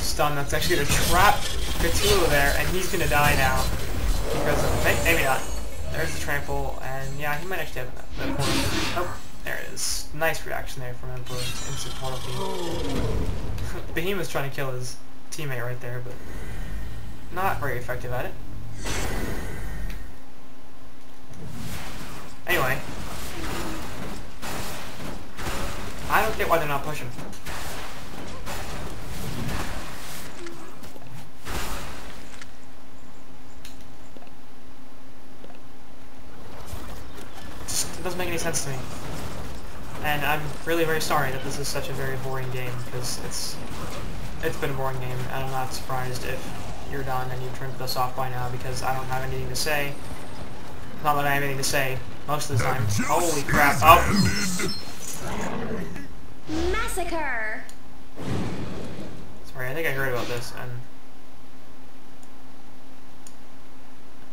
stun that's actually going to trap Cthulhu there, and he's going to die now. Because of, maybe, maybe not. There's the trample, and yeah, he might actually have that, that point. Oh, there it is. Nice reaction there from Emperor in support of the... Behemoth's trying to kill his teammate right there, but not very effective at it. Anyway, I don't get why they're not pushing. It just doesn't make any sense to me. And I'm really very sorry that this is such a very boring game, because it's It's been a boring game, and I'm not surprised if you're done and you've turned this off by now, because I don't have anything to say. Not that I have anything to say most of the time. Holy crap! Oh! Massacre! Sorry, I think I heard about this,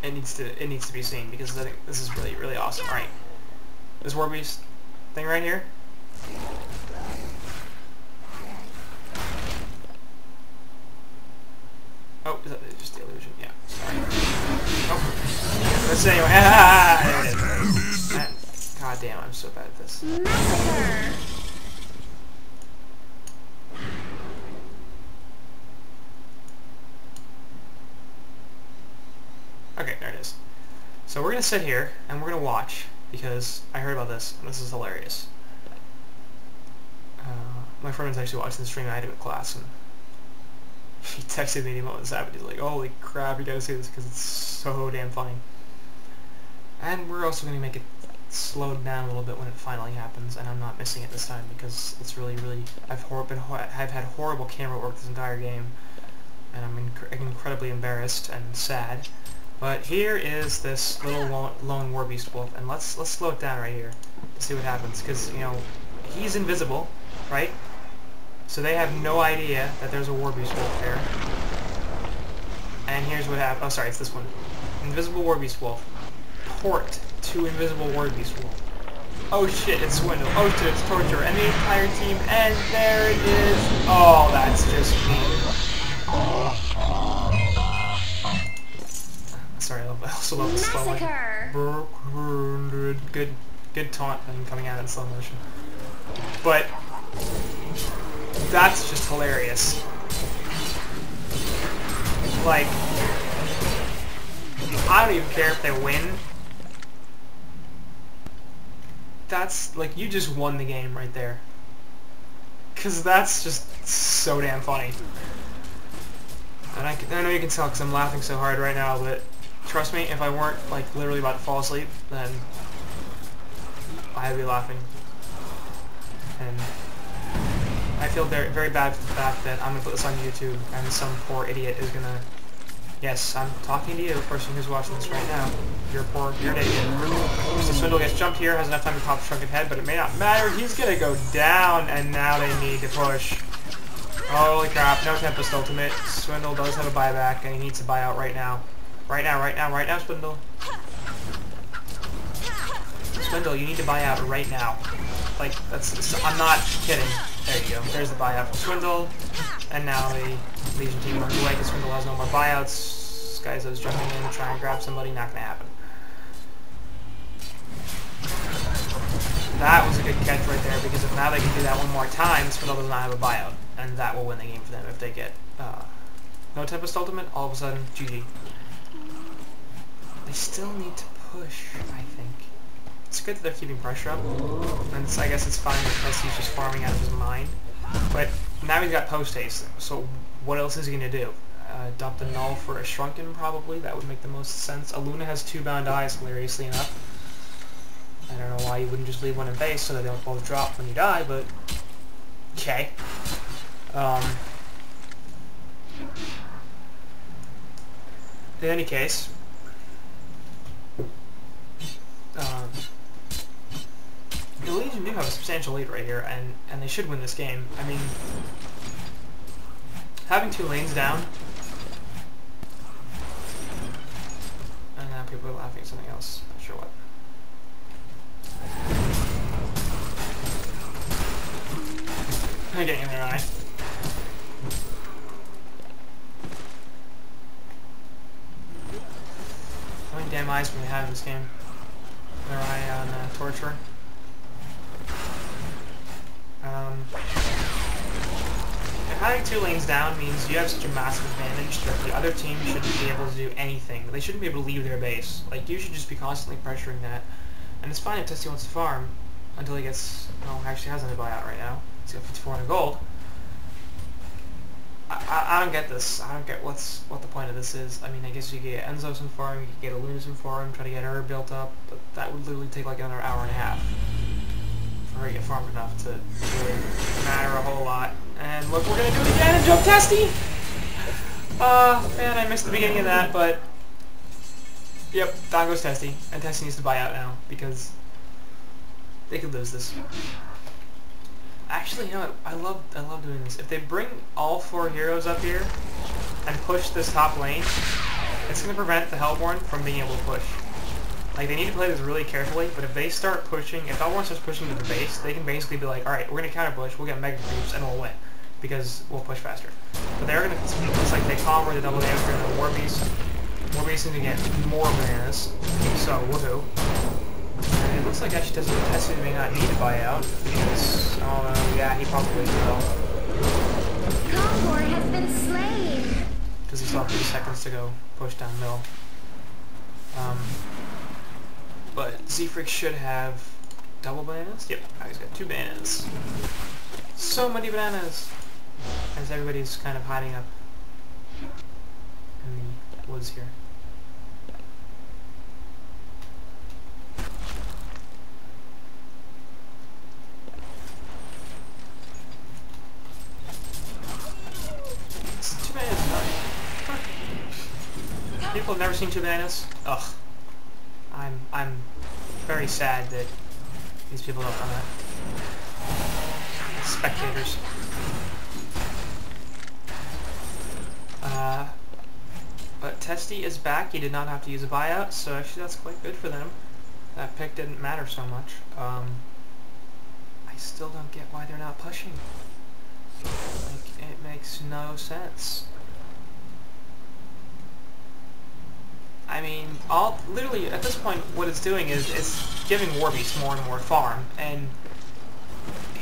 and it needs to it needs to be seen, because I think this is really really awesome. All right, this Warbeast thing right here. Oh, is that just the illusion? Yeah, sorry. Oh. Let's say anyway. Ah, there it is. And, God damn, I'm so bad at this. Massacre. Okay, there it is. So we're gonna sit here and we're gonna watch, because I heard about this and this is hilarious. Uh, my friend was actually watching the stream I had in class, and he texted me the moment this happened. He's like, holy crap, you gotta see this, because it's so damn funny. And we're also going to make it slowed down a little bit when it finally happens, and I'm not missing it this time, because it's really, really... I've, hor been ho I've had horrible camera work this entire game, and I'm inc incredibly embarrassed and sad. But here is this little lo lone Warbeast wolf, and let's let's slow it down right here to see what happens, because, you know, he's invisible, right? So they have no idea that there's a Warbeast wolf there. And here's what happened. Oh, sorry, it's this one. Invisible Warbeast wolf. Port to invisible Warbeast wolf. Oh shit, it's Swindle. Oh shit, it's Torture. And the entire team. And there it is. Oh, that's just mean. Sorry, I, love, I also love the slow motion. Good, good taunt thing coming out in slow motion. But... that's just hilarious. Like, I don't even care if they win. That's, like, you just won the game right there. Because that's just so damn funny. And I, I know you can tell because I'm laughing so hard right now, but trust me, if I weren't, like, literally about to fall asleep, then I'd be laughing. And... I feel very, very bad for the fact that I'm going to put this on YouTube and some poor idiot is going to... Yes, I'm talking to you, the person who's watching this right now. You're a poor, you're an idiot. Mister Swindle gets jumped here, has enough time to pop a shrunken head, but it may not matter. He's going to go down, and now they need to push. Holy crap, no Tempest ultimate. Swindle does have a buyback, and he needs to buy out right now. Right now, right now, right now, Swindle. Swindle, you need to buy out right now. Like, that's, that's... I'm not kidding. There you go. There's the buyout for Swindle. And now the Legion team runs away because Swindle has no more buyouts. Skyzo's jumping in to try and grab somebody. Not going to happen. That was a good catch right there, because if now they can do that one more time, Swindle does not have a buyout. And that will win the game for them if they get uh, no Tempest ultimate. All of a sudden, G G. They still need to push, I think. it's good that they're keeping pressure up. And it's, I guess it's fine that Tessie's just farming out of his mind. But now he's got post haste, so what else is he going to do? Uh, dump the Null for a Shrunken, probably. That would make the most sense. Aluna has two bound eyes, hilariously enough. I don't know why you wouldn't just leave one in base so that they don't both drop when you die, but... okay. Um... In any case... Um... the Legion do have a substantial lead right here, and, and they should win this game. I mean... having two lanes down... and now people are laughing at something else. Not sure what. I'm getting in their eye. How many damn eyes can we have in this game? Their eye on uh, Torture. Um, having two lanes down means you have such a massive advantage that the other team shouldn't be able to do anything. They shouldn't be able to leave their base. Like, you should just be constantly pressuring that. And it's fine if Tessie wants to farm until he gets... well, actually has no buyout right now. He's got fifty-four hundred gold. I, I, I don't get this. I don't get what's what the point of this is. I mean, I guess you could get Enzo some farm, you could get Aluna some farm, try to get her built up, but that would literally take like another hour and a half for her to get farmed enough to really matter a whole lot. And look, we're gonna do it again and jump Tessie! Uh, man, I missed the beginning of that, but... yep, down goes Tessie, and Tessie needs to buy out now, because they could lose this. Actually, you know, I love I love doing this. If they bring all four heroes up here and push this top lane, it's going to prevent the Hellborn from being able to push. Like, they need to play this really carefully, but if they start pushing, if Hellborn starts pushing to the base, they can basically be like, alright, we're going to counter push, we'll get Mega Creeps, and we'll win, because we'll push faster. But they're going to continue this, like, they Kongor, the double damage, and the Warbeast. We're basically going to get more bananas, so woohoo. And it looks like actually doesn't Tessie may not need to buy out, because, oh no, yeah, he probably will. Kongor has been slain! Because he still has three seconds to go push down middle. Um, but Z-Freak should have double bananas? Yep, now he's got two bananas. So many bananas! As everybody's kind of hiding up in the woods here. It's two bananas, huh? People have never seen two bananas? Ugh. I'm I'm very sad that these people don't know that. Spectators. Uh But Tessie is back. He did not have to use a buyout, so actually that's quite good for them. That pick didn't matter so much. Um, I still don't get why they're not pushing. Like, it makes no sense. I mean, all literally at this point, what it's doing is it's giving Warbeast more and more farm, and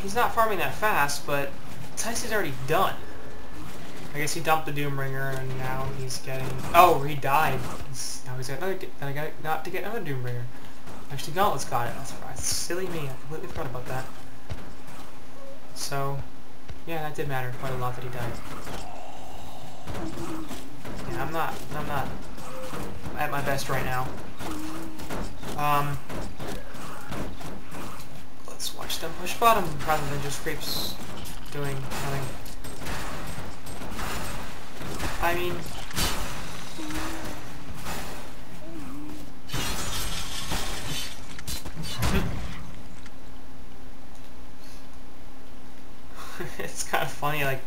he's not farming that fast. But Tessie's already done. I guess he dumped the Doombringer, and now he's getting... oh, he died. He's, now he's got another... I got not to get another Doombringer. Actually, Gauntlet's got it. That's right. Silly me. I completely forgot about that. So, yeah, that did matter quite a lot that he died. Yeah, I'm not... I'm not at my best right now. Um... Let's watch them push bottom rather than just creeps doing nothing. I mean... it's kind of funny, like...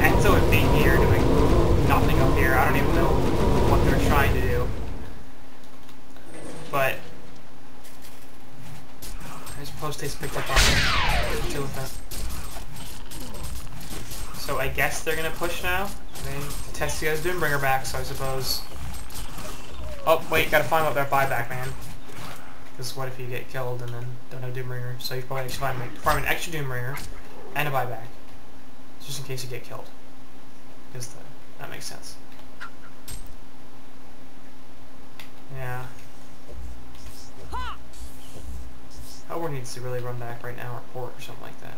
Enzo and Bane here doing nothing up here. I don't even know what they're trying to do. But... there's post-haste picked up on them. Deal with that. So I guess they're gonna push now? I mean, Tessie has Doombringer back, so I suppose... oh, wait, gotta find out that buyback, man. Because what if you get killed and then don't have Doombringer? So you probably actually find, like, farm an extra Doombringer and a buyback. Just in case you get killed. Because that, that makes sense. Yeah. Thor needs to really run back right now, or port, or something like that.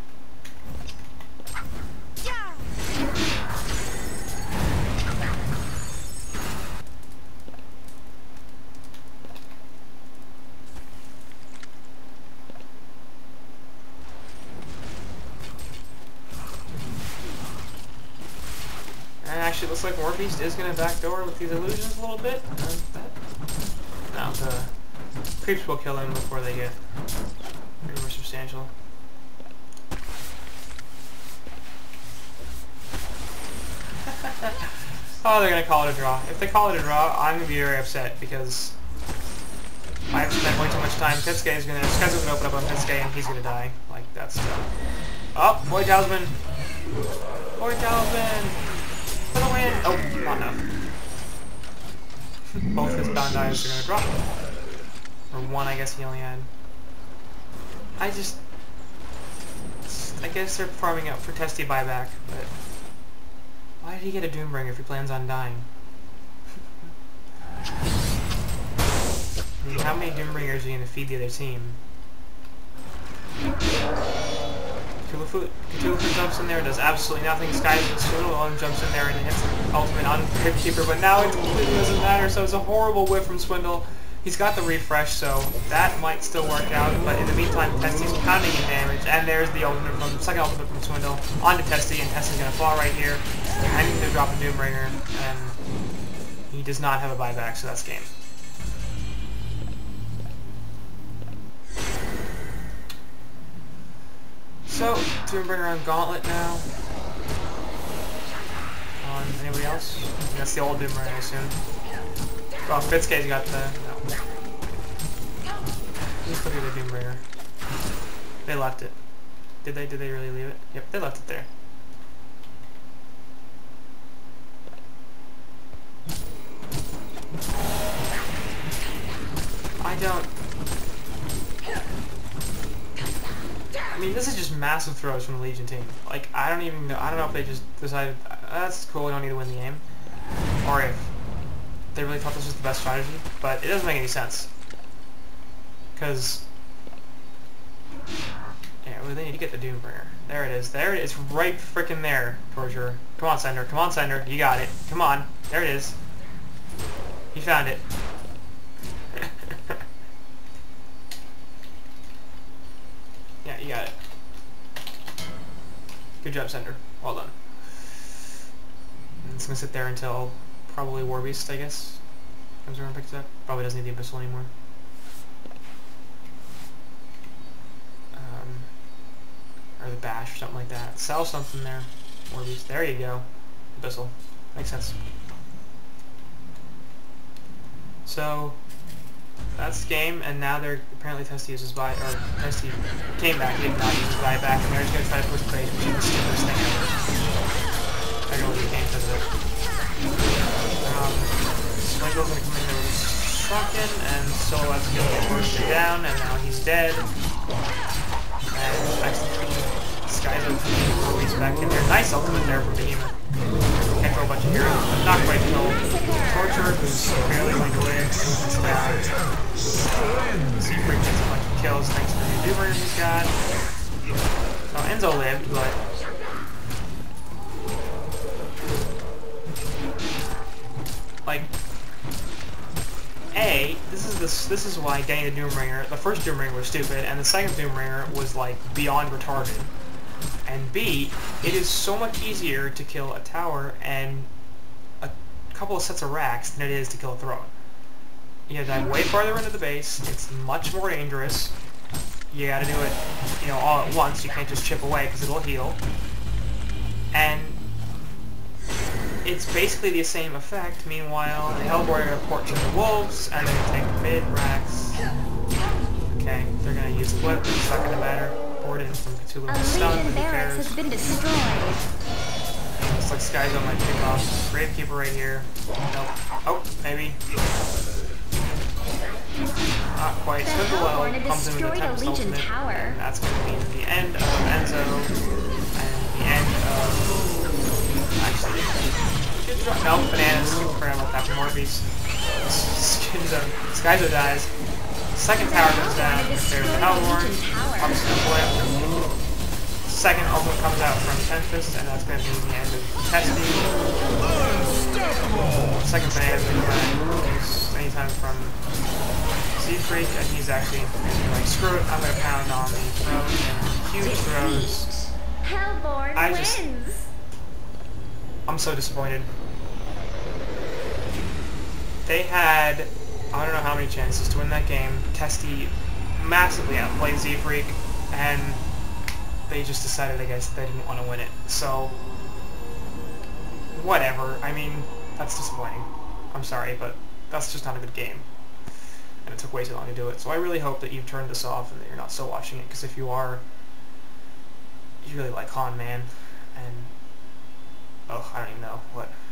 And actually, looks like Warbeast is going to backdoor with these illusions a little bit. And that, now the creeps will kill him before they get pretty more substantial. Oh, they're going to call it a draw. If they call it a draw, I'm going to be very upset because I've spent way too much time. Fitzgay is going to... Skyzo's going to open up on Fitzgay and he's going to die. Like, that's... Uh, oh, boy Talisman! Boy Talisman! For the win! Oh, not enough. Both his bound eyes are going to drop. Or one, I guess he only had. I just... I guess they're farming up for Tessie buyback, but... Why did he get a Doombringer if he plans on dying? I mean, how many Doombringers are you going to feed the other team? Cthulhu jumps in there, does absolutely nothing. Skyzo Swindle jumps in there and hits the ultimate on Gravekeeper, but now it completely doesn't matter, so it's a horrible whip from Swindle. He's got the refresh, so that might still work out, but in the meantime, Tessie's pounding in damage, and there's the ultimate from, second ultimate from Swindle, onto Tessie, and Tessie's gonna fall right here. I need to drop a Doombringer, and he does not have a buyback, so that's game. So, Doombringer on Gauntlet now. On anybody else? That's the old Doombringer, I assume. Well, Fitzgay's got the... no. Let's look at the Doombringer. They left it. Did they? Did they really leave it? Yep, they left it there. I don't... I mean, this is just massive throws from the Legion team. Like, I don't even know... I don't know if they just decided, oh, that's cool, we don't need to win the game. Or if... they really thought this was the best strategy, but it doesn't make any sense. Because... yeah, well, they need to get the Doombringer. There it is. There it is. It's right frickin' there, Torture. Come on, Sender. Come on, Sender. You got it. Come on. There it is. You found it. Yeah, you got it. Good job, Sender. Well done. It's gonna sit there until... probably Warbeast, I guess, comes around and picks it up. Probably doesn't need the Abyssal anymore. Um, or the Bash or something like that. Sell something there, Warbeast. There you go. Abyssal. Makes sense. So, that's the game, and now they're apparently Tessie uses buy, or Tessie came back, did not use his buyback, and they're just going to try to push plays, which is the stupidest thing ever. I don't really game because of it. Um, Swindle's gonna come in there with Shotgun, and Silhouette's gonna get pushed down, and now he's dead. And actually, Skyzo before he's back in there. Nice ultimate there for Behemoth. Can't throw a bunch of heroes, but not quite killed. Torture, who's barely going away, and he's down. Z-Freak gets a bunch of kills thanks to the new Doombringer he's got. So Enzo lived, but... like, A, this is this this is why getting the Doombringer, the first Doombringer was stupid, and the second Doombringer was like beyond retarded. And B, it is so much easier to kill a tower and a couple of sets of racks than it is to kill a throne. You gotta dive way farther into the base. It's much more dangerous. You gotta do it, you know, all at once. You can't just chip away because it'll heal. And it's basically the same effect. Meanwhile, the Hellboy report to the wolves, and they take mid racks. Okay, they're gonna use the whip, but it's not gonna matter. Board in from Cthulhu and stun, who cares? Has been destroyed. Looks like Skyzo might pick off Gravekeeper right here. Nope. Oh, maybe. Not quite. Swindle comes in with the Tempest ultimate. And that's gonna mean the end of Enzo, and the end of... actually, good job. No, bananas. Super crap with that Morpheus. Skyzo dies. Second power goes down, there's the Hellhorn, obviously the flip. Second also comes out from Tempest, and that's going to be the end of Tessie. Second banana is going to use anytime from Z-Freak, and he's actually like, screw it, I'm going to pound on the throws, and huge throws. Hellhorn I just, wins! I'm so disappointed. They had, I don't know how many chances to win that game. Testy massively outplayed Z-Freak, and they just decided, I guess, they didn't want to win it. So, whatever. I mean, that's disappointing. I'm sorry, but that's just not a good game. And it took way too long to do it. So I really hope that you've turned this off and that you're not still watching it, because if you are, you really like Han, man. And, oh, I don't even know what.